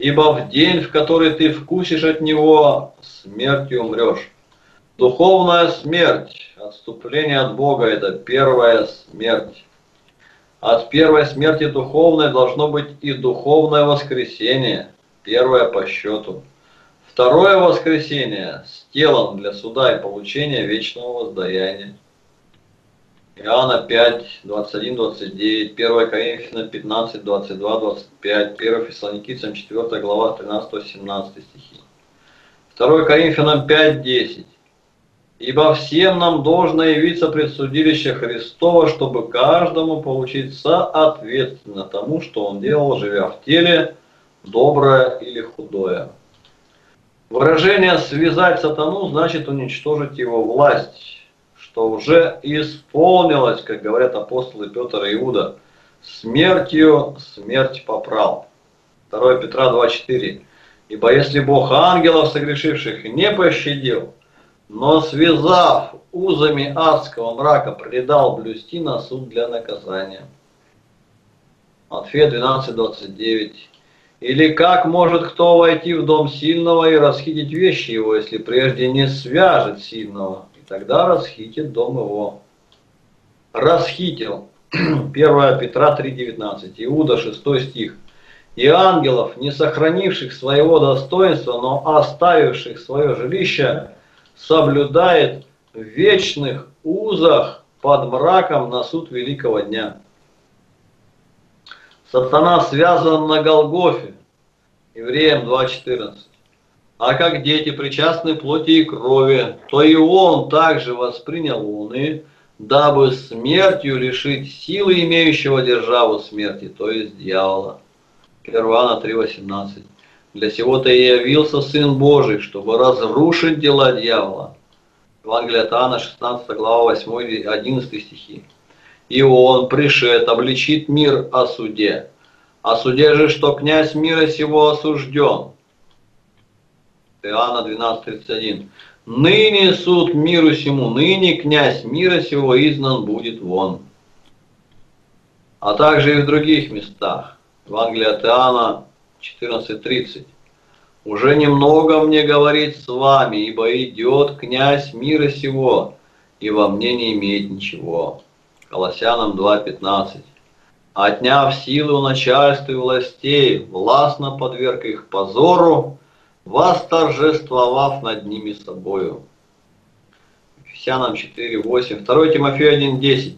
«Ибо в день, в который ты вкусишь от него, смертью умрешь». Духовная смерть, отступление от Бога – это первая смерть. От первой смерти духовной должно быть и духовное воскресение, первое по счету. Второе воскресение с телом для суда и получения вечного воздаяния. Иоанна 5, 21, 29, 1 Коринфянам 15, 22, 25, 1 Фессалоникийцам 4 глава 13-17 стихи. 2 Коринфянам 5, 10. «Ибо всем нам должно явиться пред судилище Христова, чтобы каждому получить соответственно тому, что он делал, живя в теле, доброе или худое». Выражение «связать сатану» значит уничтожить его власть, что уже исполнилось, как говорят апостолы Петр и Иуда, смертью смерть попрал. 2 Петра 2,4. «Ибо если Бог ангелов, согрешивших, не пощадил, но, связав узами адского мрака, предал блюсти на суд для наказания». Матфея 12:29. «Или как может кто войти в дом сильного и расхитить вещи его, если прежде не свяжет сильного, и тогда расхитит дом его». Расхитил. 1 Петра 3:19. Иуда 6 стих. «И ангелов, не сохранивших своего достоинства, но оставивших свое жилище, соблюдает в вечных узах под мраком на суд великого дня». Сатана связан на Голгофе, Евреям 2.14. «А как дети причастны плоти и крови, то и он также воспринял луны, дабы смертью лишить силы имеющего державу смерти, то есть дьявола». 1 Иоанна 3.18. «Для сего-то и явился Сын Божий, чтобы разрушить дела дьявола». Евангелие от Иоанна, 16 глава, 8-11 стихи. «И он, пришед, обличит мир о суде. О суде же, что князь мира сего осужден». Иоанна 12:31. «Ныне суд миру сему, ныне князь мира сего изгнан будет вон». А также и в других местах. Евангелие от Иоанна, 14:30. «Уже немного мне говорить с вами, ибо идет князь мира сего, и во мне не имеет ничего». Колоссянам 2:15. «Отняв силу начальства и властей, властно подверг их позору, восторжествовав над ними собою». Ефесянам 4:8. 2 Тимофею 1:10.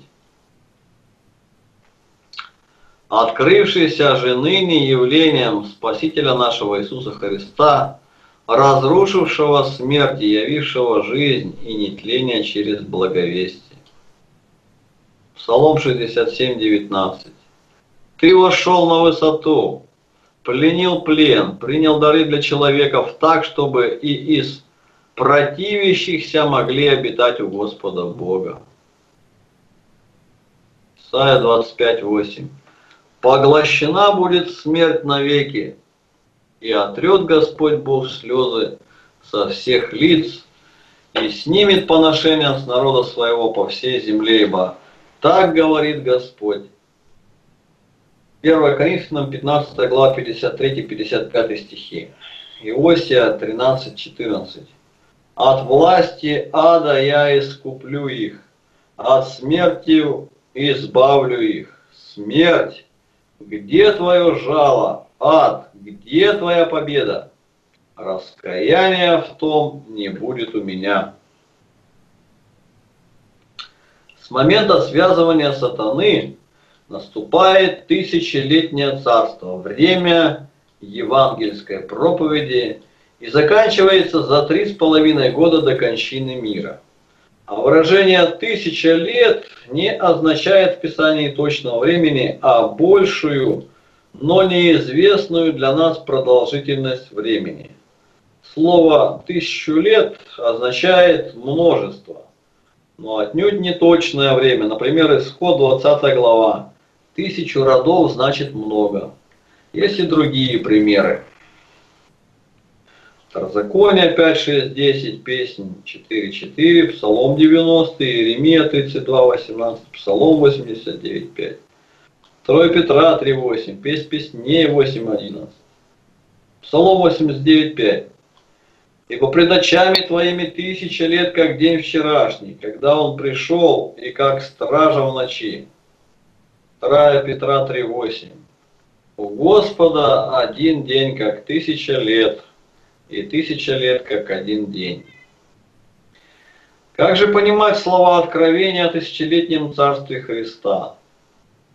«Открывшийся же ныне явлением Спасителя нашего Иисуса Христа, разрушившего смерть и явившего жизнь и нетление через благовестие». Псалом 67:19. «Ты вошел на высоту, пленил плен, принял дары для человеков так, чтобы и из противящихся могли обитать у Господа Бога». Исайя 25:8. «Поглощена будет смерть навеки, и отрет Господь Бог слезы со всех лиц, и снимет поношение с народа своего по всей земле, ибо так говорит Господь». 1 Коринфянам 15 глава 53-55 стихи. Иосия 13:14. «От власти ада я искуплю их, от смерти избавлю их. Смерть, где твое жало? Ад, где твоя победа? Раскаяния в том не будет у меня». С момента связывания сатаны наступает тысячелетнее царство, время евангельской проповеди, и заканчивается за 3,5 года до кончины мира. А выражение «тысяча лет» не означает в Писании точного времени, а большую, но неизвестную для нас продолжительность времени. Слово «тысячу лет» означает множество, но отнюдь не точное время. Например, Исход 20 глава. 1000 родов значит много. Есть и другие примеры. Второзаконие 5, 6, 10, Песнь 4, 4, Псалом 90, Иеремия 32, 18, Псалом 89, 5, 2 Петра 3, 8, Песнь Песней 8, 11, Псалом 89, 5. «Ибо пред очами твоими 1000 лет, как день вчерашний, когда он пришел, и как стража в ночи». 2 Петра 3, 8. «У Господа 1 день, как 1000 лет, и 1000 лет, как 1 день». Как же понимать слова откровения о тысячелетнем царстве Христа?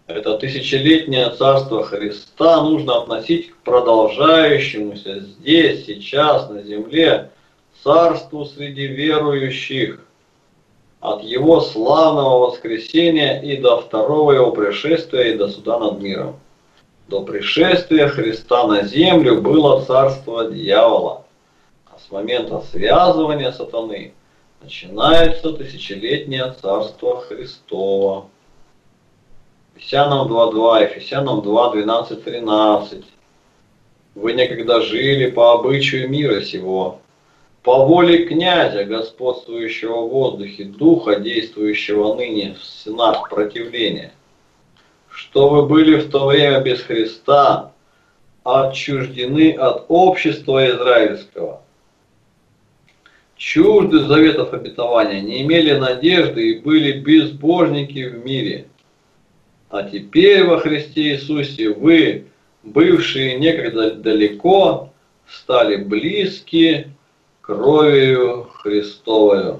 Это тысячелетнее царство Христа нужно относить к продолжающемуся здесь, сейчас, на земле, царству среди верующих, от его славного воскресения и до второго его пришествия и до суда над миром. До пришествия Христа на землю было царство дьявола, а с момента связывания сатаны начинается тысячелетнее царство Христова. Ефесянам 2.2, Ефесянам 2.12-13. Вы некогда жили по обычаю мира сего, по воле князя, господствующего в воздухе, духа, действующего ныне в сынах противления, что вы были в то время без Христа, отчуждены от общества израильского, чужды заветов обетования, не имели надежды и были безбожники в мире. А теперь во Христе Иисусе вы, бывшие некогда далеко, стали близки кровью Христовою.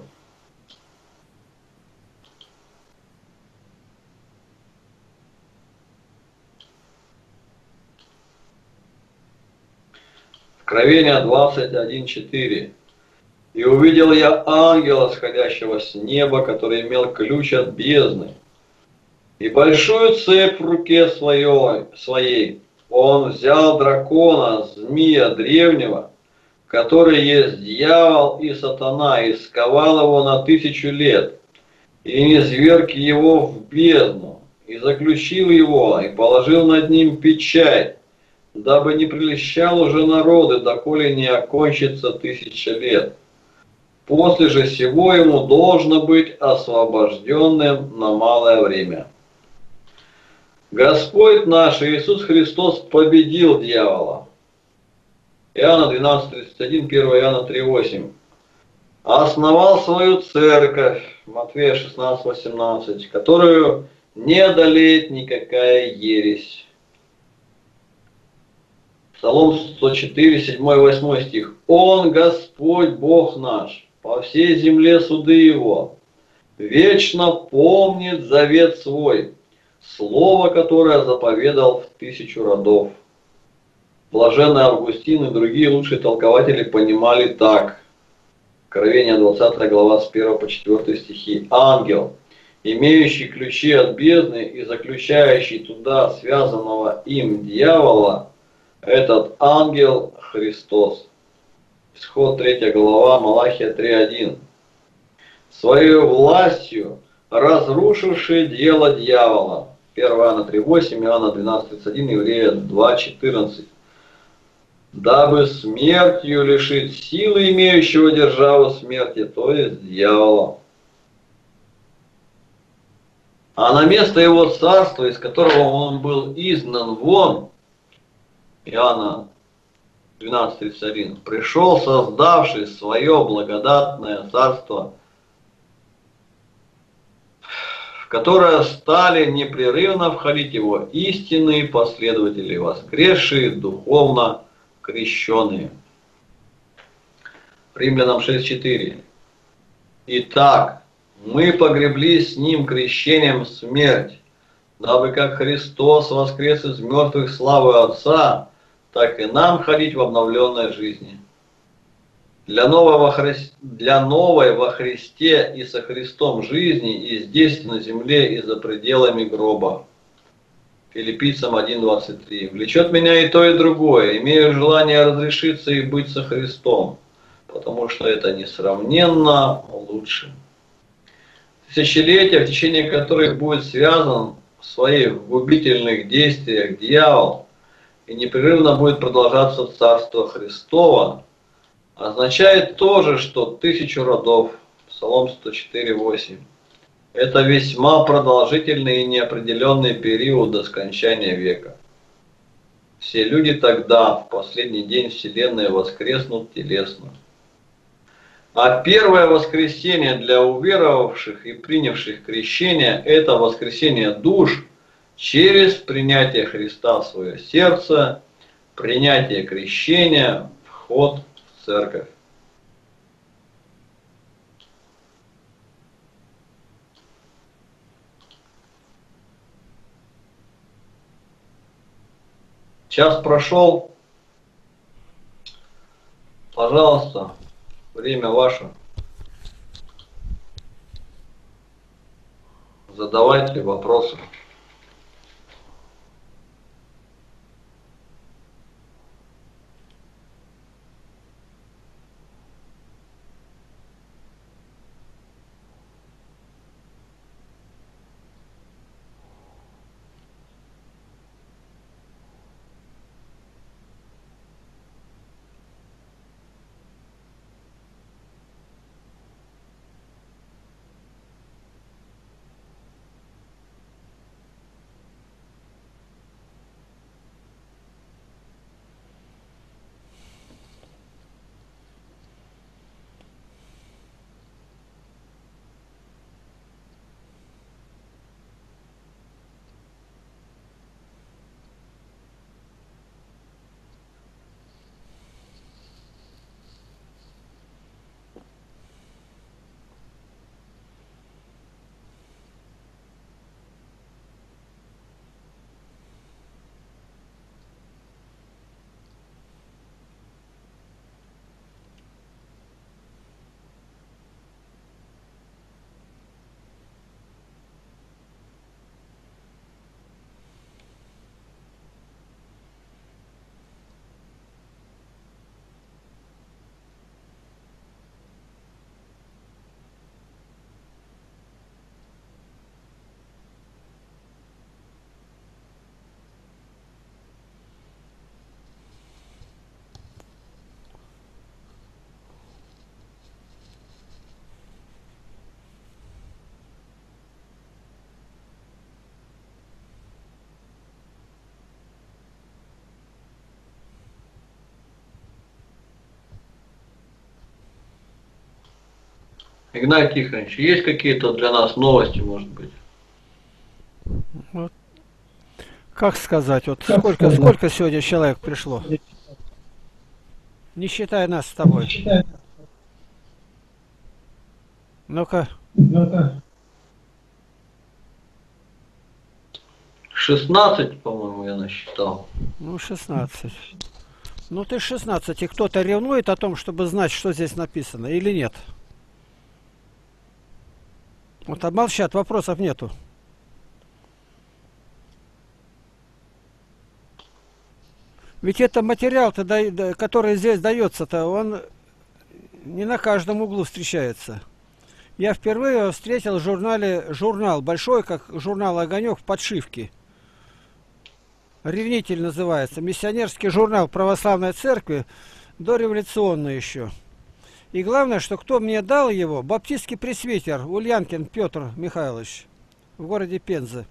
Откровение 21.4. «И увидел я ангела, сходящего с неба, который имел ключ от бездны, и большую цепь в руке своей. Он взял дракона, змея древнего, который есть дьявол и сатана, и сковал его на 1000 лет, и низверг его в бездну, и заключил его, и положил над ним печать, дабы не прельщал уже народы, доколе не окончится 1000 лет. После же сего ему должно быть освобожденным на малое время». Господь наш Иисус Христос победил дьявола. Иоанна 12:31, 1 Иоанна 3:8. Основал свою церковь, Матфея 16:18, которую не одолеет никакая ересь. Псалом 104, 7, 8 стих. Он Господь Бог наш, по всей земле суды его, вечно помнит завет свой, слово, которое заповедал в 1000 родов. Блаженный Августин и другие лучшие толкователи понимали так. Откровение 20 глава с 1 по 4 стихи. Ангел, имеющий ключи от бездны и заключающий туда связанного им дьявола, этот ангел Христос. Исход 3 глава, Малахия 3.1. Своей властью разрушивший дело дьявола. 1 Иоанна 3.8, Иоанна 12.31, Еврея 2.14. Дабы смертью лишить силы имеющего державу смерти, то есть дьявола. А на место его царства, из которого он был изгнан вон, Иоанна 12.31, пришел создавший свое благодатное царство, в которое стали непрерывно входить его истинные последователи, воскресшие духовно крещенные. Римлянам 6.4. Итак, мы погребли с ним крещением смерть, дабы как Христос воскрес из мертвых славы Отца, так и нам ходить в обновленной жизни. Для новой во Христе и со Христом жизни и здесь, на земле, и за пределами гроба. Филиппийцам 1.23. «Влечет меня и то, и другое, имею желание разрешиться и быть со Христом, потому что это несравненно лучше». Тысячелетия, в течение которых будет связан в своих губительных действиях дьявол, и непрерывно будет продолжаться Царство Христово, означает тоже, что 1000 родов, Псалом 104.8. Это весьма продолжительный и неопределенный период до скончания века. Все люди тогда, в последний день Вселенной, воскреснут телесно. А первое воскресение для уверовавших и принявших крещение – это воскресение душ, через принятие Христа в свое сердце, принятие крещения, вход в церковь. Час прошел. Пожалуйста, время ваше. Задавайте вопросы. Игнатий Тихонович, есть какие-то для нас новости, может быть? Вот. Как сказать, вот сколько сегодня человек пришло? Не считай нас с тобой. Ну-ка. 16, по-моему, я насчитал. Ну, 16. Ну, ты 16. И кто-то ревнует о том, чтобы знать, что здесь написано, или нет? Вот обмолчат, вопросов нету. Ведь это материал-то, который здесь дается-то, он не на каждом углу встречается. Я впервые встретил в журнале большой, как журнал «Огонек», в подшивке. «Ревнитель» называется. Миссионерский журнал Православной Церкви, дореволюционный еще. И главное, что кто мне дал его, баптистский пресвитер Ульянкин Петр Михайлович в городе Пенза.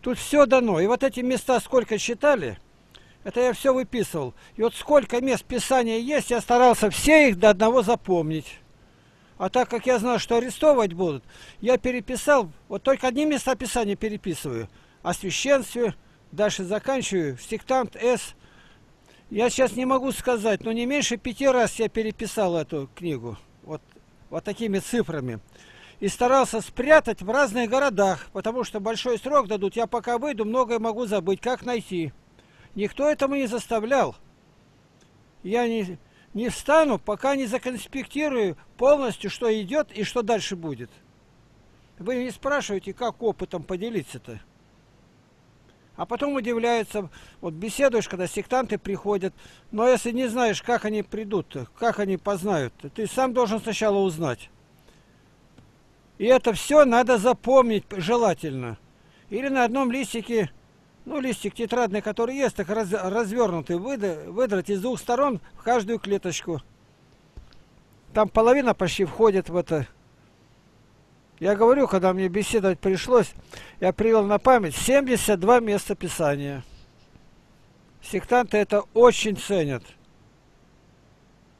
Тут все дано. И вот эти места сколько читали, это я все выписывал. И вот сколько мест Писания есть, я старался все их до одного запомнить. А так как я знал, что арестовывать будут, я переписал, вот только одни места Писания переписываю. О священстве, дальше заканчиваю, сектант С. Я сейчас не могу сказать, но не меньше 5 раз я переписал эту книгу. Вот такими цифрами. И старался спрятать в разных городах, потому что большой срок дадут. Я пока выйду, многое могу забыть. Как найти? Никто этому не заставлял. Я не встану, пока не законспектирую полностью, что идет и что дальше будет. Вы не спрашиваете, как опытом поделиться-то? А потом удивляются, вот беседуешь, когда сектанты приходят, но если не знаешь, как они придут, как они познают, ты сам должен сначала узнать. И это все надо запомнить желательно. Или на одном листике, ну листик тетрадный, который есть, так развернутый, выдрать из 2 сторон в каждую клеточку. Там половина почти входит в это. Я говорю, когда мне беседовать пришлось, я привел на память 72 места Писания. Сектанты это очень ценят.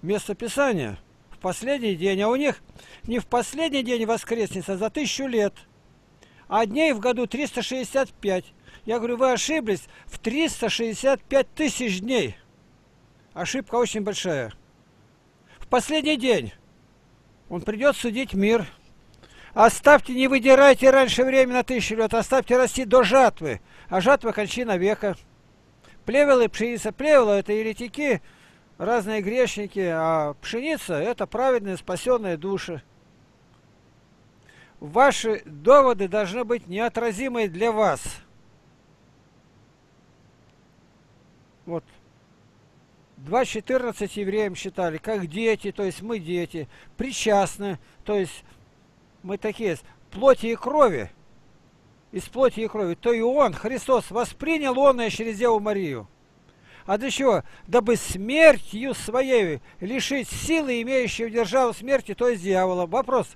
Место Писания в последний день, а у них не в последний день воскресница, а за 1000 лет. А дней в году 365. Я говорю, вы ошиблись в 365 тысяч дней. Ошибка очень большая. В последний день он придет судить мир. Оставьте, не выдирайте раньше времени на 1000 лет, оставьте расти до жатвы, а жатва кончина века. Плевелы, пшеница. Плевелы – это еретики, разные грешники, а пшеница – это праведные, спасенные души. Ваши доводы должны быть неотразимые для вас. Вот. 2.14 евреям считали, как дети, то есть мы дети, причастны, то есть мы такие, плоти и крови, из плоти и крови, то и Он, Христос, воспринял Он и через Деву Марию. А для чего? Дабы смертью своей лишить силы, имеющей в державу смерти, то есть дьявола. Вопрос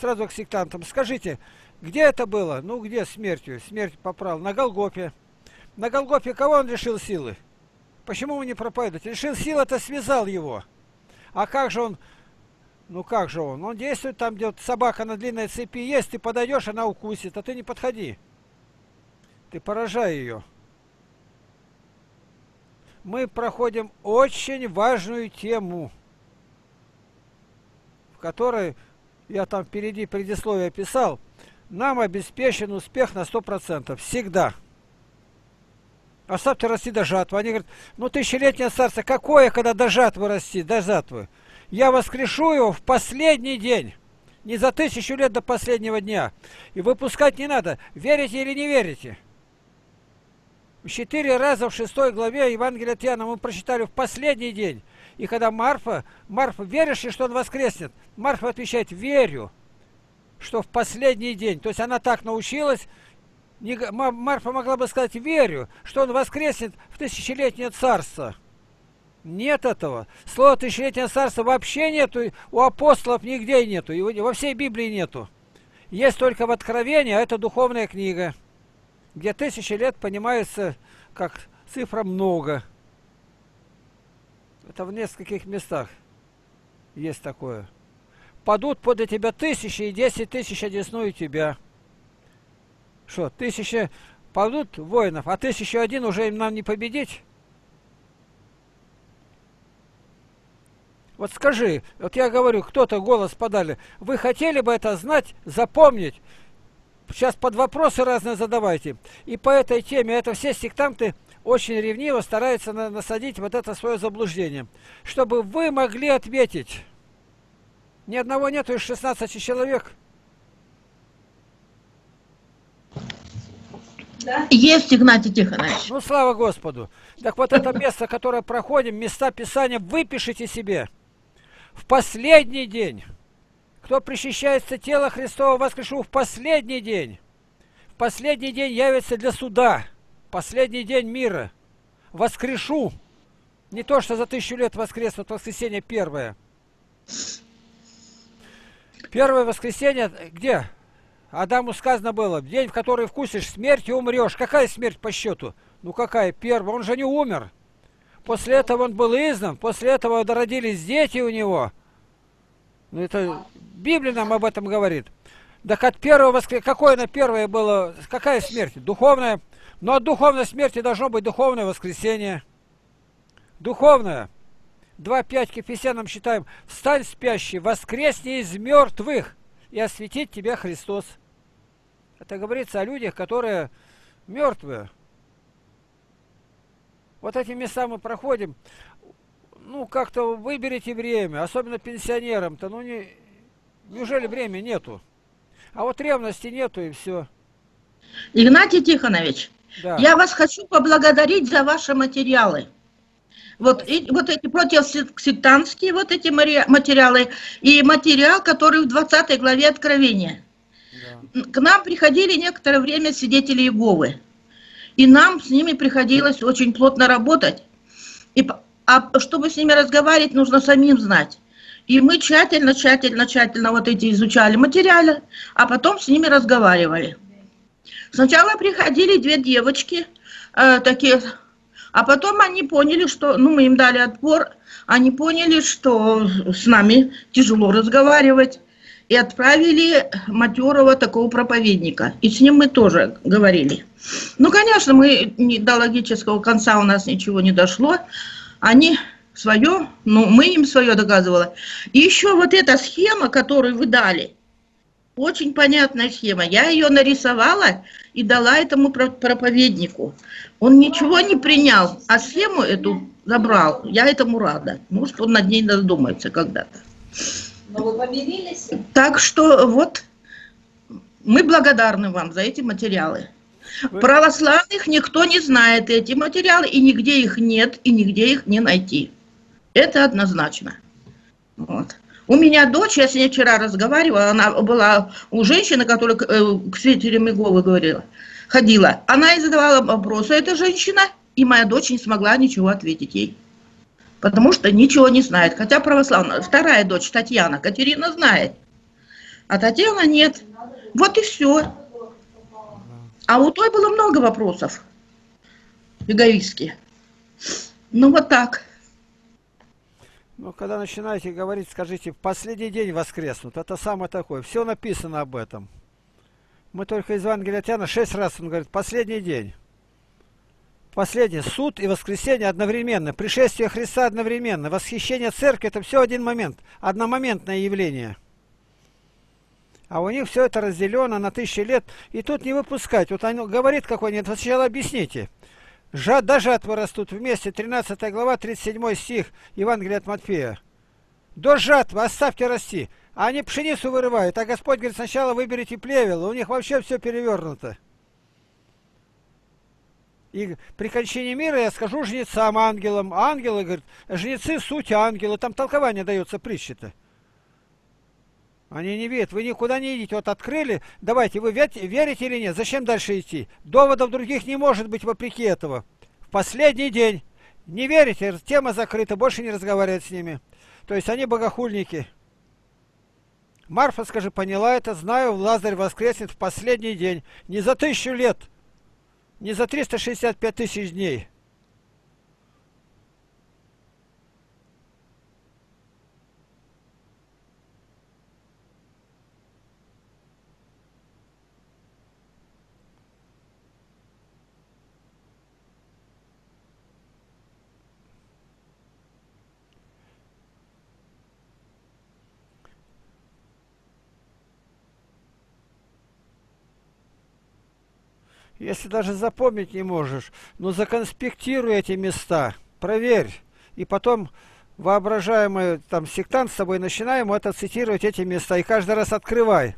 сразу к сектантам. Скажите, где это было? Ну, где смертью? Смерть попрал. На Голгофе. На Голгофе кого Он лишил силы? Почему вы не проповедуете? Лишил сил, это связал его. А как же он? Ну как же он? Он действует там, где вот собака на длинной цепи есть, ты подойдешь, она укусит, а ты не подходи. Ты поражай ее. Мы проходим очень важную тему, в которой, я там впереди предисловие писал, нам обеспечен успех на 100%. Всегда. Оставьте расти до жатвы. Они говорят, ну тысячелетнее царство, какое, когда до жатвы расти, до жатвы? Я воскрешу его в последний день, не за 1000 лет до последнего дня. И выпускать не надо, верите или не верите. 4 раза в 6 главе Евангелия от Иоанна мы прочитали в последний день. И когда Марфа, веришь ли, что он воскреснет? Марфа отвечает, верю, что в последний день. То есть она так научилась. Марфа могла бы сказать, верю, что он воскреснет в 1000-летнее царство. Нет этого. Слова 1000-летнее царство вообще нету, у апостолов нигде нету, и во всей Библии нету. Есть только в Откровении, а это духовная книга, где 1000 лет понимается как цифра много. Это в нескольких местах есть такое. Падут подле тебя 1000 и 10 тысяч одесную тебя. Что, 1000 падут воинов, а 1001 уже им нам не победить? Вот скажи, вот я говорю, кто-то голос подали, вы хотели бы это знать, запомнить? Сейчас под вопросы разные задавайте. И по этой теме, это все сектанты очень ревниво стараются насадить вот это свое заблуждение, чтобы вы могли ответить. Ни одного нету из 16 человек. Да? Есть, Игнатий Тихонович. Ну, слава Господу. Так вот, это место, которое проходим, места Писания, выпишите себе. В последний день. Кто причащается тела Христова, воскрешу в последний день. В последний день явится для суда. Последний день мира. Воскрешу. Не то, что за 1000 лет воскрес, вот воскресенье первое. Первое воскресенье где? Адаму сказано было, в день, в который вкусишь смерть и умрешь. Какая смерть по счету? Ну какая? Первая. Он же не умер. После этого он был изгнан. После этого родились дети у него. Ну это Библия нам об этом говорит. Так от первого воскресенья... Какое на первое было? Какая смерть? Духовная. Но от духовной смерти должно быть духовное воскресенье. Духовное. 2:5 к Ефесянам считаем. Встань, спящий, воскресни из мертвых, и осветит тебя Христос. Это говорится о людях, которые мертвые. Вот эти места мы проходим. Ну, как-то выберите время, особенно пенсионерам-то. Ну, неужели времени нету? А вот ревности нету, и все. Игнатий Тихонович, да. Я вас хочу поблагодарить за ваши материалы. Вот, и, вот эти противосектантские, вот эти материалы, и материал, который в 20 главе Откровения. Да. К нам приходили некоторое время свидетели Иеговы, и нам с ними приходилось очень плотно работать. А чтобы с ними разговаривать, нужно самим знать. И мы тщательно вот эти изучали материалы, а потом с ними разговаривали. Сначала приходили 2 девочки, такие... А потом они поняли, что, ну, мы им дали отпор, они поняли, что с нами тяжело разговаривать, и отправили матерого такого проповедника. И с ним мы тоже говорили. Ну, конечно, мы до логического конца у нас ничего не дошло. Они свое, ну, мы им свое доказывали. И еще вот эта схема, которую вы дали, Очень понятная схема. Я ее нарисовала и дала этому проповеднику. Он ничего не принял, а схему эту забрал. Я этому рада. Может, он над ней задумается когда-то. Но вы помирились? Так что вот мы благодарны вам за эти материалы. Вы... Православных никто не знает эти материалы, и нигде их нет, и нигде их не найти. Это однозначно. Вот. У меня дочь, я с ней вчера разговаривала, она была у женщины, которая к Светлане Меговой говорила, ходила. Она и задавала вопросы, эта женщина, и моя дочь не смогла ничего ответить ей. Потому что ничего не знает. Хотя православная, вторая дочь, Татьяна, Катерина знает, а Татьяна нет. Вот и все. А у той было много вопросов, эговистские. Ну вот так. Ну, когда начинаете говорить, скажите, последний день воскреснут. Это самое такое. Все написано об этом. Мы только из Евангелия от Иоанна 6 раз, он говорит, последний день. Последний. Суд и воскресенье одновременно. Пришествие Христа одновременно. Восхищение церкви – это все один момент. Одномоментное явление. А у них все это разделено на 1000 лет. И тут не выпускать. Вот он говорит какой-нибудь, вот сначала объясните. До жатвы растут вместе, 13 глава, 37 стих Евангелия от Матфея. До жатвы оставьте расти. А они пшеницу вырывают, а Господь говорит, сначала выберите плевел. У них вообще все перевернуто. И при кончине мира я скажу жнецам, ангелам. А ангелы, говорят, жнецы суть ангела. Там толкование дается притчи-то. Они не верят. Вы никуда не идете. Вот открыли. Давайте, вы верите или нет? Зачем дальше идти? Доводов других не может быть вопреки этого. В последний день. Не верите? Тема закрыта. Больше не разговаривать с ними. То есть они богохульники. Марфа, скажи, поняла это. Знаю, Лазарь воскреснет в последний день. Не за 1000 лет. Не за 365 тысяч дней. Если даже запомнить не можешь, но законспектируй эти места, проверь. И потом воображаемый там сектант с собой начинаем это цитировать эти места. И каждый раз открывай.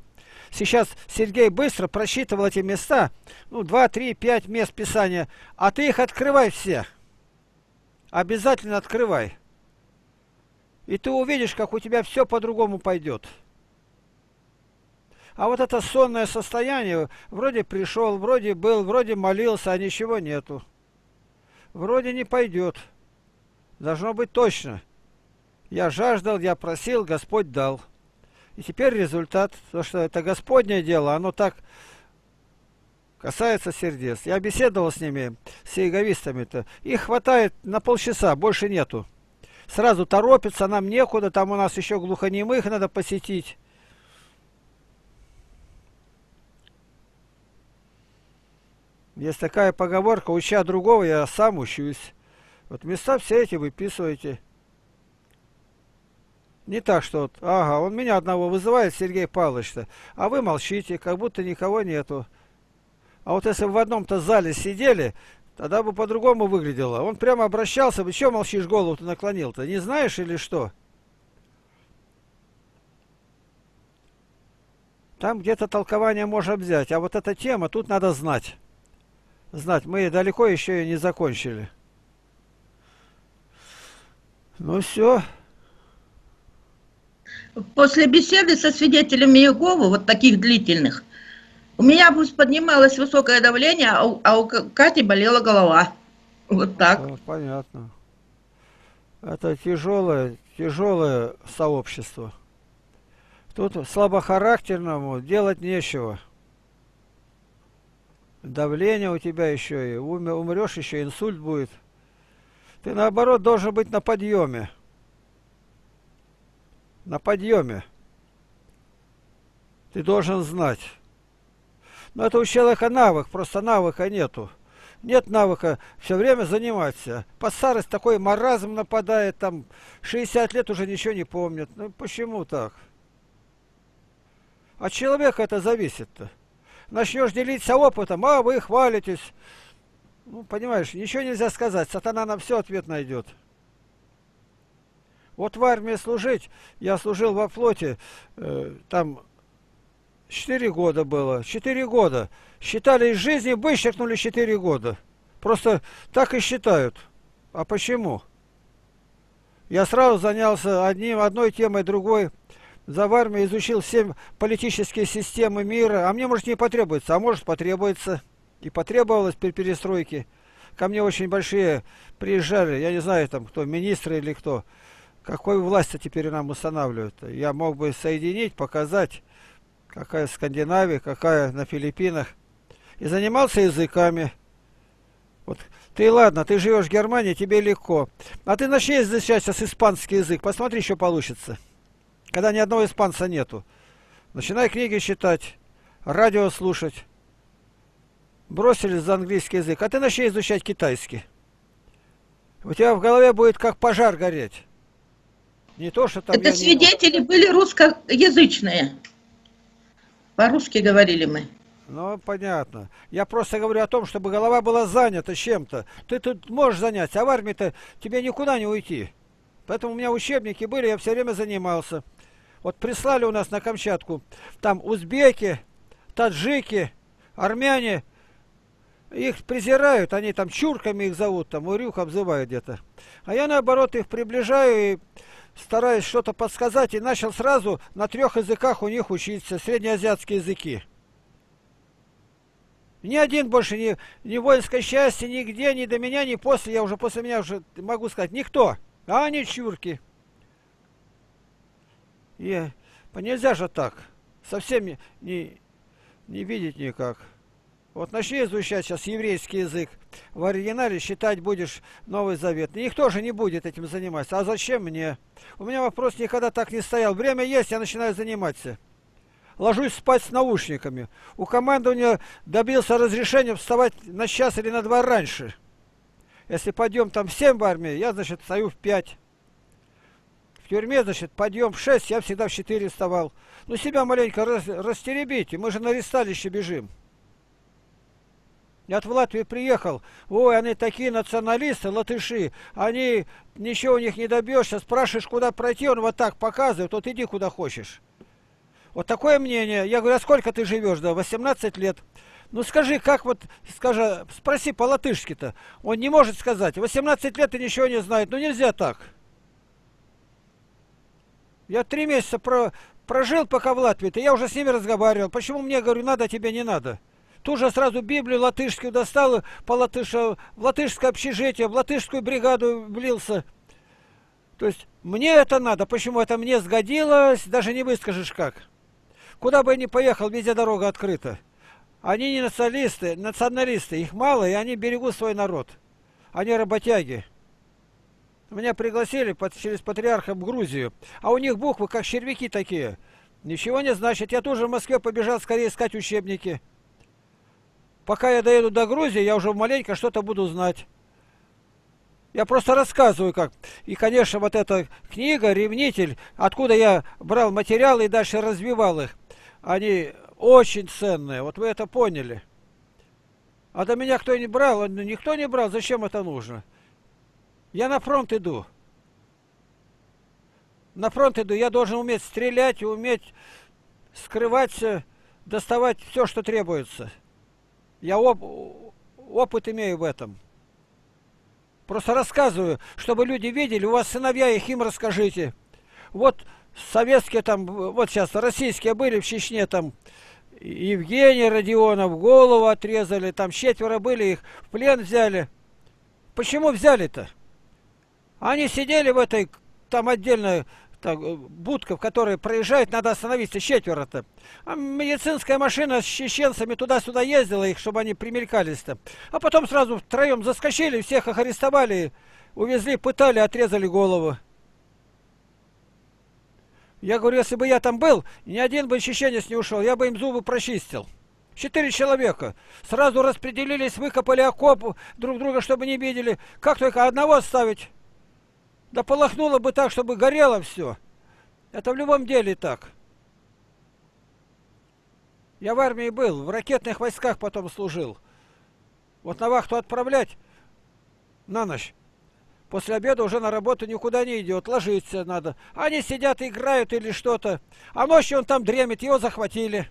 Сейчас Сергей быстро просчитывал эти места, ну, 2, 3, 5 мест Писания. А ты их открывай все. Обязательно открывай. И ты увидишь, как у тебя все по-другому пойдет. А вот это сонное состояние, вроде пришел, вроде был, вроде молился, а ничего нету. Вроде не пойдет. Должно быть точно. Я жаждал, я просил, Господь дал. И теперь результат, то, что это Господнее дело, оно так касается сердец. Я беседовал с ними, с иеговистами-то. Их хватает на полчаса, больше нету. Сразу торопится, нам некуда, там у нас еще глухонемых надо посетить. Есть такая поговорка, уча другого, я сам учусь. Вот места все эти выписываете. Не так, что вот, ага, он меня одного вызывает, Сергей Павлович-то, а вы молчите, как будто никого нету. А вот если бы в одном-то зале сидели, тогда бы по-другому выглядело. Он прямо обращался бы, чего молчишь, голову-то наклонил-то, не знаешь или что? Там где-то толкование можно взять, а вот эта тема, тут надо знать. Мы далеко еще и не закончили. Ну все. После беседы со свидетелями Иеговы, вот таких длительных, у меня поднималось высокое давление, а у Кати болела голова. Вот так. Ну, понятно. Это тяжелое, тяжелое сообщество. Тут слабохарактерному делать нечего. Давление у тебя еще, и умрешь еще, инсульт будет. Ты, наоборот, должен быть на подъеме. На подъеме. Ты должен знать. Но это у человека навык, просто навыка нету. Нет навыка все время заниматься. Под старость такой маразм нападает, там 60 лет уже ничего не помнит. Ну почему так? От человека это зависит-то. Начнешь делиться опытом, а вы хвалитесь. Ну, понимаешь, ничего нельзя сказать. Сатана на все ответ найдет. Вот в армии служить, я служил во флоте, там 4 года было. 4 года. Считали из жизни, вычеркнули 4 года. Просто так и считают. А почему? Я сразу занялся одной темой, другой. За в армии изучил 7 политические системы мира. А мне, может, не потребуется, а может, потребуется. И потребовалось при перестройке. Ко мне очень большие приезжали, я не знаю, там кто, министры или кто. Какую власть теперь нам устанавливают? Я мог бы соединить, показать, какая в Скандинавии, какая на Филиппинах. И занимался языками. Вот. Ты, ладно, ты живешь в Германии, тебе легко. А ты начни изучать сейчас испанский язык, посмотри, что получится. Когда ни одного испанца нету. Начинай книги читать, радио слушать. Бросились за английский язык, а ты начни изучать китайский. У тебя в голове будет как пожар гореть. Не то, что там... Это свидетели были русскоязычные. По-русски говорили мы. Ну, понятно. Я просто говорю о том, чтобы голова была занята чем-то. Ты тут можешь занять, а в армии-то тебе никуда не уйти. Поэтому у меня учебники были, я все время занимался. Вот прислали у нас на Камчатку, там узбеки, таджики, армяне. Их презирают, они там чурками их зовут, там урюх обзывают где-то. А я, наоборот, их приближаю и стараюсь что-то подсказать. И начал сразу на 3 языках у них учиться, среднеазиатские языки. Ни один больше, ни воинское счастье, нигде, ни до меня, ни после. Я уже после меня уже могу сказать, никто. А они чурки. И нельзя же так. Совсем не видеть никак. Вот начни изучать сейчас еврейский язык. В оригинале считать будешь Новый Завет. Никто же не будет этим заниматься. А зачем мне? У меня вопрос никогда так не стоял. Время есть, я начинаю заниматься. Ложусь спать с наушниками. У командования добился разрешения вставать на час или на 2 раньше. Если подъем там в 7 в армии, я, значит, встаю в 5. В тюрьме, значит, подъем в 6, я всегда в 4 вставал. Ну, себя маленько растеребите, мы же на ресталище бежим. Я от в Латвию приехал. Ой, они такие националисты, латыши. Они, ничего у них не добьешься. Спрашиваешь, куда пройти, он вот так показывает. Вот иди, куда хочешь. Вот такое мнение. Я говорю, а сколько ты живешь? Да, 18 лет. Ну скажи, как вот, скажи, спроси по-латышски-то. Он не может сказать. 18 лет и ничего не знает. Ну нельзя так. Я 3 месяца прожил пока в Латвии, и я уже с ними разговаривал. Почему мне, говорю, надо, а тебе не надо? Тут же сразу Библию латышскую достал, по латышу, в латышское общежитие, в латышскую бригаду влился. То есть мне это надо, почему это мне сгодилось, даже не выскажешь как. Куда бы я ни поехал, везде дорога открыта. Они не националисты, их мало, и они берегут свой народ. Они работяги. Меня пригласили через патриарха в Грузию, а у них буквы как червяки такие. Ничего не значит, я тоже в Москве побежал скорее искать учебники. Пока я доеду до Грузии, я уже маленько что-то буду знать. Я просто рассказываю как. И, конечно, вот эта книга «Ревнитель», откуда я брал материалы и дальше развивал их. Они очень ценные, вот вы это поняли. А до меня кто не брал? Никто не брал, зачем это нужно? Я на фронт иду. На фронт иду, я должен уметь стрелять, уметь скрывать, доставать все, что требуется. Я опыт имею в этом. Просто рассказываю, чтобы люди видели. У вас сыновья, их им расскажите. Вот советские там, вот сейчас российские были в Чечне, там Евгений Родионов, голову отрезали, там 4 были, их в плен взяли. Почему взяли-то? Они сидели в этой, там отдельно, будка, в которой проезжает, надо остановиться, 4-то. А медицинская машина с чеченцами туда-сюда ездила их, чтобы они примелькались-то. А потом сразу втроем заскочили, всех их арестовали, увезли, пытали, отрезали голову. Я говорю, если бы я там был, ни один бы чеченец не ушел, я бы им зубы прочистил. 4 человека. Сразу распределились, выкопали окоп друг друга, чтобы не видели. Как только одного оставить? Да полыхнуло бы так, чтобы горело все. Это в любом деле так. Я в армии был, в ракетных войсках потом служил. Вот на вахту отправлять на ночь. После обеда уже на работу никуда не идет, ложиться надо. Они сидят, играют или что-то. А ночью он там дремит, его захватили.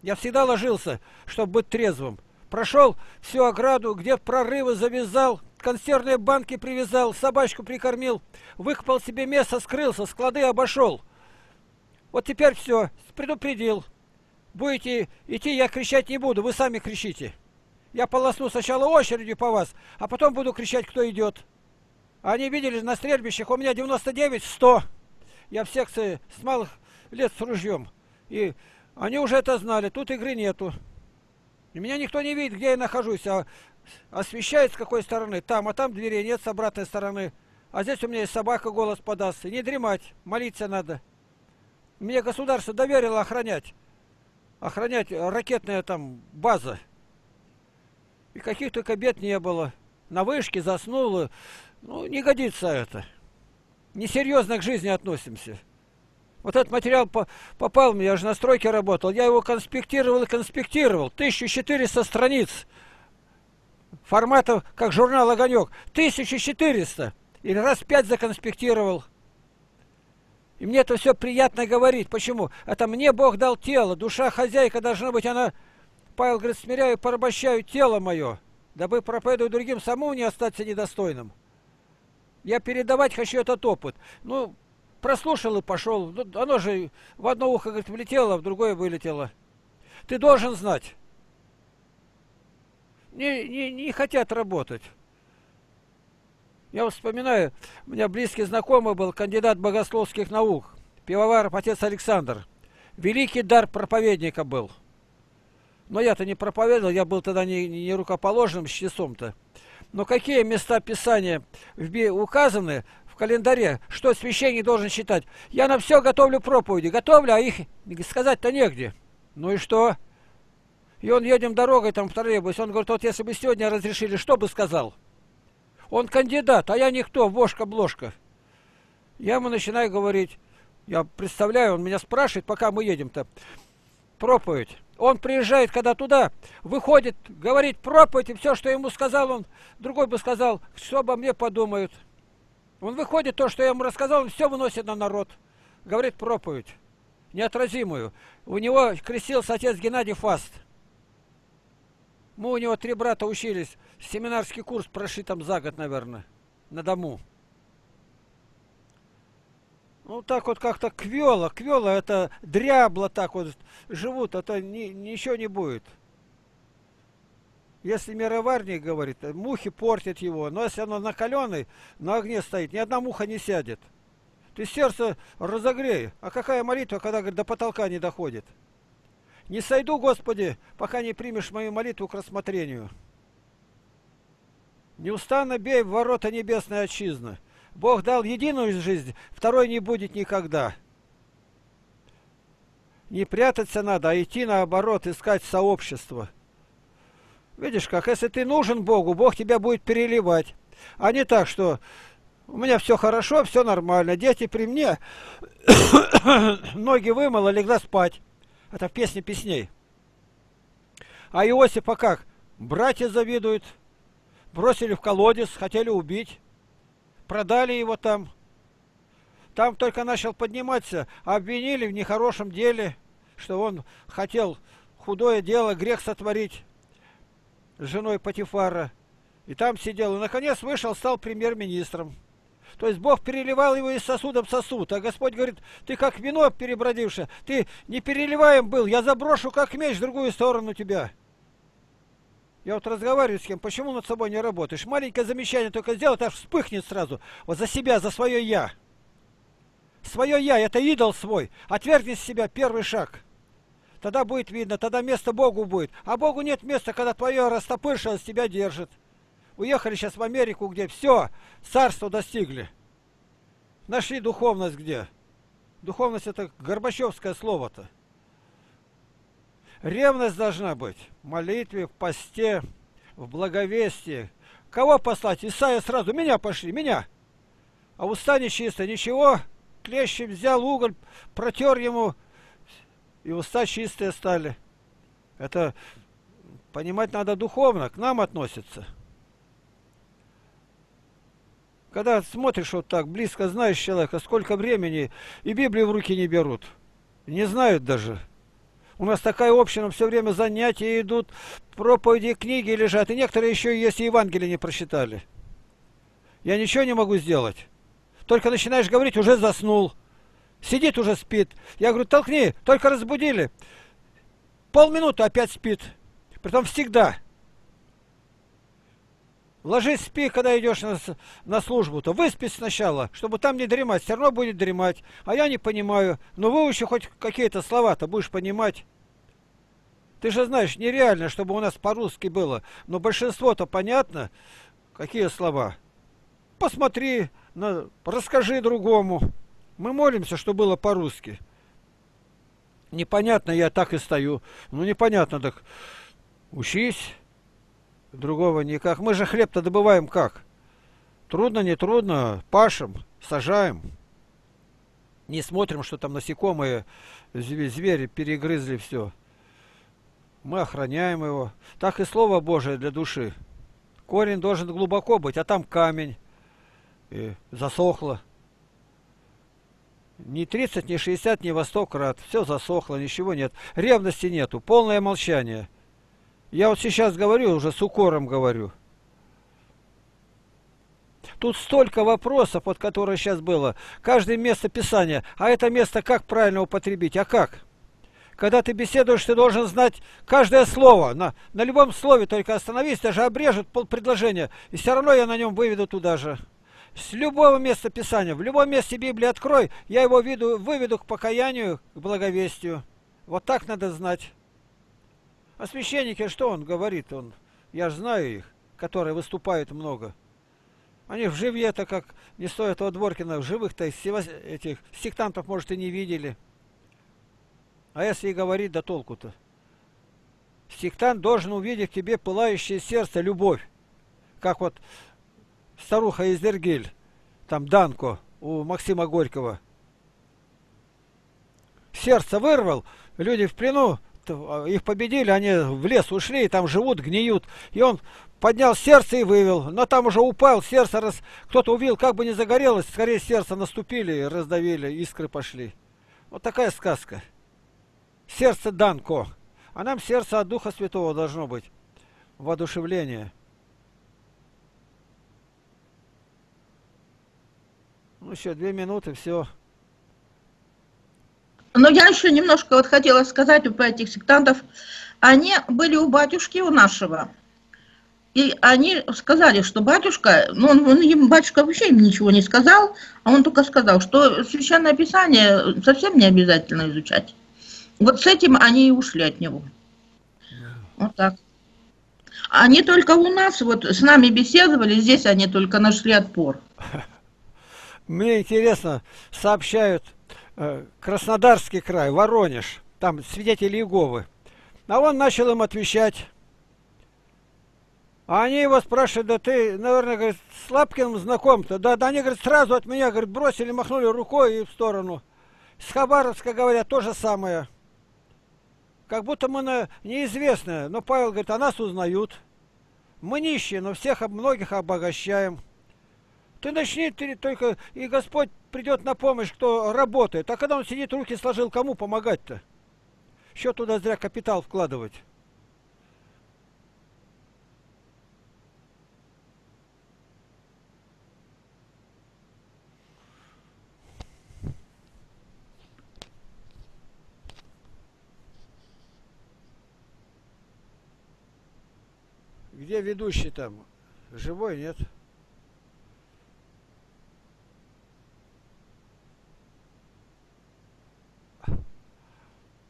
Я всегда ложился, чтобы быть трезвым. Прошел всю ограду, где прорывы завязал, консервные банки привязал, собачку прикормил, выкопал себе место, скрылся, склады обошел. Вот теперь все, предупредил. Будете идти, я кричать не буду, вы сами кричите. Я полосну сначала очередью по вас, а потом буду кричать, кто идет. Они видели на стрельбищах, у меня 99-100. Я в секции с малых лет с ружьем. И они уже это знали, тут игры нету. И меня никто не видит, где я нахожусь, а освещает с какой стороны. Там, а там дверей нет с обратной стороны. А здесь у меня есть собака, голос подаст. И не дремать, молиться надо. Мне государство доверило охранять. Охранять ракетная там база. И каких только бед не было. На вышке заснуло. Ну, не годится это. Несерьезно к жизни относимся. Вот этот материал попал мне, я же на стройке работал. Я его конспектировал и конспектировал. 1400 страниц. Форматов, как журнал «Огонек». 1400. И раз 5 законспектировал. И мне это все приятно говорить. Почему? Это мне Бог дал тело. Душа хозяйка должна быть, она... Павел говорит, смиряю, порабощаю тело мое, дабы проповедую другим самому не остаться недостойным. Я передавать хочу этот опыт. Ну, прослушал и пошел. Ну, оно же в одно ухо, говорит, влетело, в другое вылетело. Ты должен знать. Не хотят работать. Я вспоминаю, у меня близкий знакомый был, кандидат богословских наук, пивовар, отец Александр. Великий дар проповедника был. Но я-то не проповедовал, я был тогда не рукоположенным чтецом-то. Но какие места Писания указаны в календаре, что священник должен читать? Я на все готовлю проповеди, готовлю, а их сказать-то негде. Ну и что? И он едем дорогой там в троллейбусе, он говорит, вот если бы сегодня разрешили, что бы сказал? Он кандидат, а я никто, вошка-бложка. Я ему начинаю говорить, я представляю, он меня спрашивает, пока мы едем-то, проповедь. Он приезжает, когда туда, выходит, говорит проповедь, и все, что ему сказал, он другой бы сказал, что обо мне подумают. Он выходит, то, что я ему рассказал, он все выносит на народ. Говорит проповедь, неотразимую. У него крестился отец Геннадий Фаст. Мы у него 3 брата учились, семинарский курс прошли там за год, наверное, на дому. Ну, так вот как-то квело, это дрябло так вот живут, это ничего не будет. Если мироварник говорит, мухи портят его, но если оно накаленное, на огне стоит, ни одна муха не сядет. Ты сердце разогрей, а какая молитва, когда, говорит, до потолка не доходит? Не сойду, Господи, пока не примешь мою молитву к рассмотрению. Неустанно бей в ворота небесной отчизны. Бог дал единую жизнь, второй не будет никогда. Не прятаться надо, а идти наоборот, искать сообщество. Видишь как, если ты нужен Богу, Бог тебя будет переливать. А не так, что у меня все хорошо, все нормально, дети при мне, ноги вымыла, легла спать. Это в песне песней. А Иосифа как? Братья завидуют, бросили в колодец, хотели убить. Продали его там. Там только начал подниматься, обвинили в нехорошем деле, что он хотел худое дело, грех сотворить с женой Потифара. И там сидел. И, наконец, вышел, стал премьер-министром. То есть Бог переливал его из сосуда в сосуд. А Господь говорит, ты как вино перебродившее, ты не переливаем был, я заброшу как меч в другую сторону тебя. Я вот разговариваю с кем, почему над собой не работаешь? Маленькое замечание только сделать, аж вспыхнет сразу. Вот за себя, за свое я. Свое я, это идол свой. Отвергни с себя первый шаг. Тогда будет видно, тогда место Богу будет. А Богу нет места, когда твое растопыршее тебя держит. Уехали сейчас в Америку, где все, царство достигли. Нашли духовность где? Духовность это горбачевское слово-то. Ревность должна быть в молитве, в посте, в благовестии. Кого послать? Исайя сразу, меня пошли, меня. А уста не чисто, ничего. Клещем взял уголь, протер ему, и уста чистые стали. Это понимать надо духовно, к нам относится. Когда смотришь вот так, близко знаешь человека, сколько времени, и Библию в руки не берут. Не знают даже. У нас такая община, все время занятия идут, проповеди, книги лежат. И некоторые еще, если Евангелие не прочитали. Я ничего не могу сделать. Только начинаешь говорить, уже заснул. Сидит, уже спит. Я говорю, толкни, только разбудили. Полминуты опять спит. Притом всегда. Ложись, спи, когда идешь на службу-то. Выспись сначала, чтобы там не дремать. Все равно будет дремать. А я не понимаю. Но выучи хоть какие-то слова-то, будешь понимать. Ты же знаешь, нереально, чтобы у нас по-русски было. Но большинство-то понятно, какие слова. Посмотри, расскажи другому. Мы молимся, что было по-русски. Непонятно, я так и стою. Ну, непонятно, так учись. Другого никак. Мы же хлеб-то добываем как? Трудно, не трудно. Пашем, сажаем. Не смотрим, что там насекомые, звери перегрызли все. Мы охраняем его. Так и Слово Божие для души. Корень должен глубоко быть, а там камень. И засохло. Ни 30, ни 60, ни во 100 крат. Все засохло, ничего нет. Ревности нету, полное молчание. Я вот сейчас говорю, уже с укором говорю. Тут столько вопросов, вот которые сейчас было. Каждое место Писания. А это место как правильно употребить? А как? Когда ты беседуешь, ты должен знать каждое слово. На любом слове только остановись, даже обрежут полпредложения. И все равно я на нем выведу туда же. С любого места Писания, в любом месте Библии открой, я его выведу к покаянию, к благовестию. Вот так надо знать. А священники, что он говорит? Я же знаю их, которые выступают много. Они в живье-то, как не стоит этого Дворкина, в живых-то этих сектантов, может, и не видели. А если и говорить, да толку-то. Сектант должен увидеть в тебе пылающее сердце, любовь. Как вот старуха из Дергиль, там Данко, у Максима Горького. Сердце вырвал, люди в плену. Их победили, они в лес ушли, там живут, гниют. И он поднял сердце и вывел. Но там уже упал, сердце кто-то увидел, как бы не загорелось, скорее сердце наступили, раздавили, искры пошли. Вот такая сказка. Сердце Данко. А нам сердце от Духа Святого должно быть. Воодушевление. Ну еще 2 минуты, все. Но я еще немножко вот хотела сказать про этих сектантов. Они были у батюшки у нашего. И они сказали, что батюшка, ну батюшка вообще им ничего не сказал, а он только сказал, что Священное Писание совсем не обязательно изучать. Вот с этим они и ушли от него. Вот так. Они только у нас, вот с нами беседовали, здесь они только нашли отпор. Мне интересно, сообщают... Краснодарский край, Воронеж, там свидетели Иеговы. А он начал им отвечать. А они его спрашивают, да ты, наверное, говорит, с Лапкиным знаком-то? Да, они, говорит, сразу от меня, говорит, бросили, махнули рукой и в сторону. С Хабаровска, говорят, то же самое. Как будто мы неизвестные. Но Павел говорит, а нас узнают. Мы нищие, но всех многих обогащаем. Ты начни, ты только, и Господь придет на помощь, кто работает. А когда он сидит, руки сложил, кому помогать-то? Еще туда зря капитал вкладывать. Где ведущий там? Живой, нет?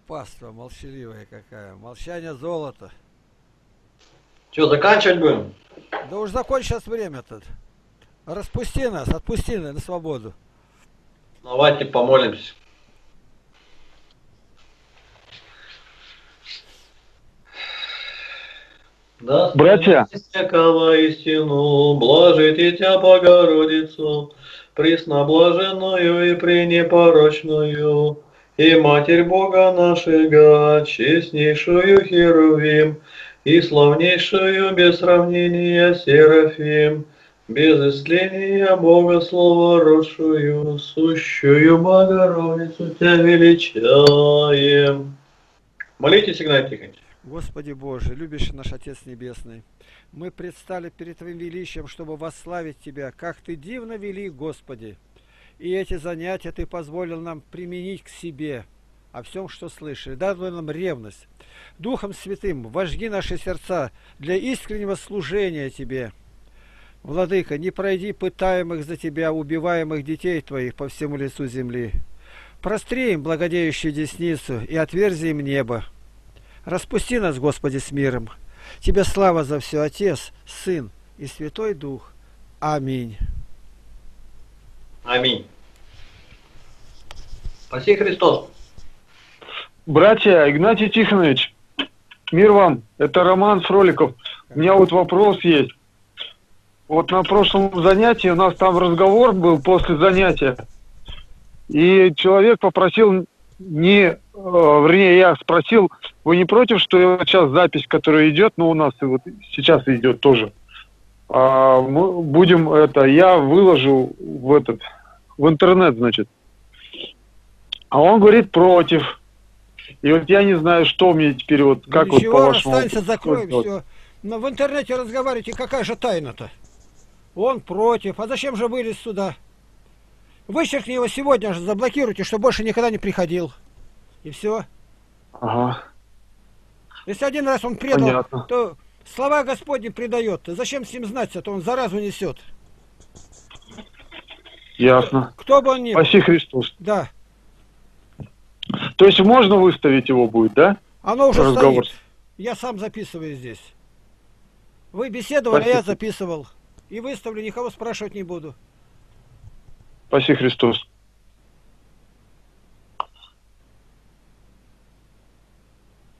Паства молчаливая какая. Молчание золото. Че, заканчивать будем? Да уж закончи сейчас время-то. Распусти нас, отпусти на свободу. Давайте помолимся. Да, братья, всякого истину, блажит и тебя Богородицу, пресноблаженную и пренепорочную. и Матерь Бога нашего, честнейшую Херувим, и славнейшую без сравнения Серафим, без истления Бога Слова родшую, сущую Богородицу тебя величаем. Молитесь, Игнатий Тихонович. Господи Боже, любящий наш Отец Небесный, мы предстали перед Твоим величием, чтобы восславить Тебя, как Ты дивно вели, Господи. И эти занятия Ты позволил нам применить к себе, о всем, что слышали, дай нам ревность. Духом Святым вожги наши сердца для искреннего служения Тебе. Владыка, не пройди пытаемых за Тебя, убиваемых детей Твоих по всему лицу земли. Простри им благодеющую десницу и отверзи им небо. Распусти нас, Господи, с миром. Тебе слава за все, Отец, Сын и Святой Дух. Аминь. Аминь. Спаси Христос. Братья, Игнатий Тихонович, мир вам. Это Роман Фроликов. У меня вот вопрос есть. Вот на прошлом занятии у нас там разговор был после занятия. И человек попросил не... Вернее, я спросил, вы не против, что сейчас запись, которая идет, но у нас вот сейчас идет тоже. Мы будем это, я выложу в интернет, значит. А он говорит против. И вот я не знаю, что мне теперь вот как вот по-вашему. Останется, закроем вот, все. Но в интернете разговариваете, какая же тайна-то? Он против. А зачем же вылез сюда? Вычеркни его сегодня же, заблокируйте, чтобы больше никогда не приходил. И все. Ага. Если один раз он предал, понятно, то слова Господни предает. Зачем с ним знать-то? Он заразу несет. Ясно. Кто бы он ни был. Спаси Христос. Да. То есть можно выставить его будет, да? Оно уже разговор стоит. Я сам записываю здесь. Вы беседовали, спаси, а я записывал. И выставлю, никого спрашивать не буду. Спаси Христос.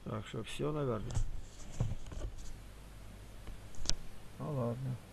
Так что все, наверное. Ну ладно.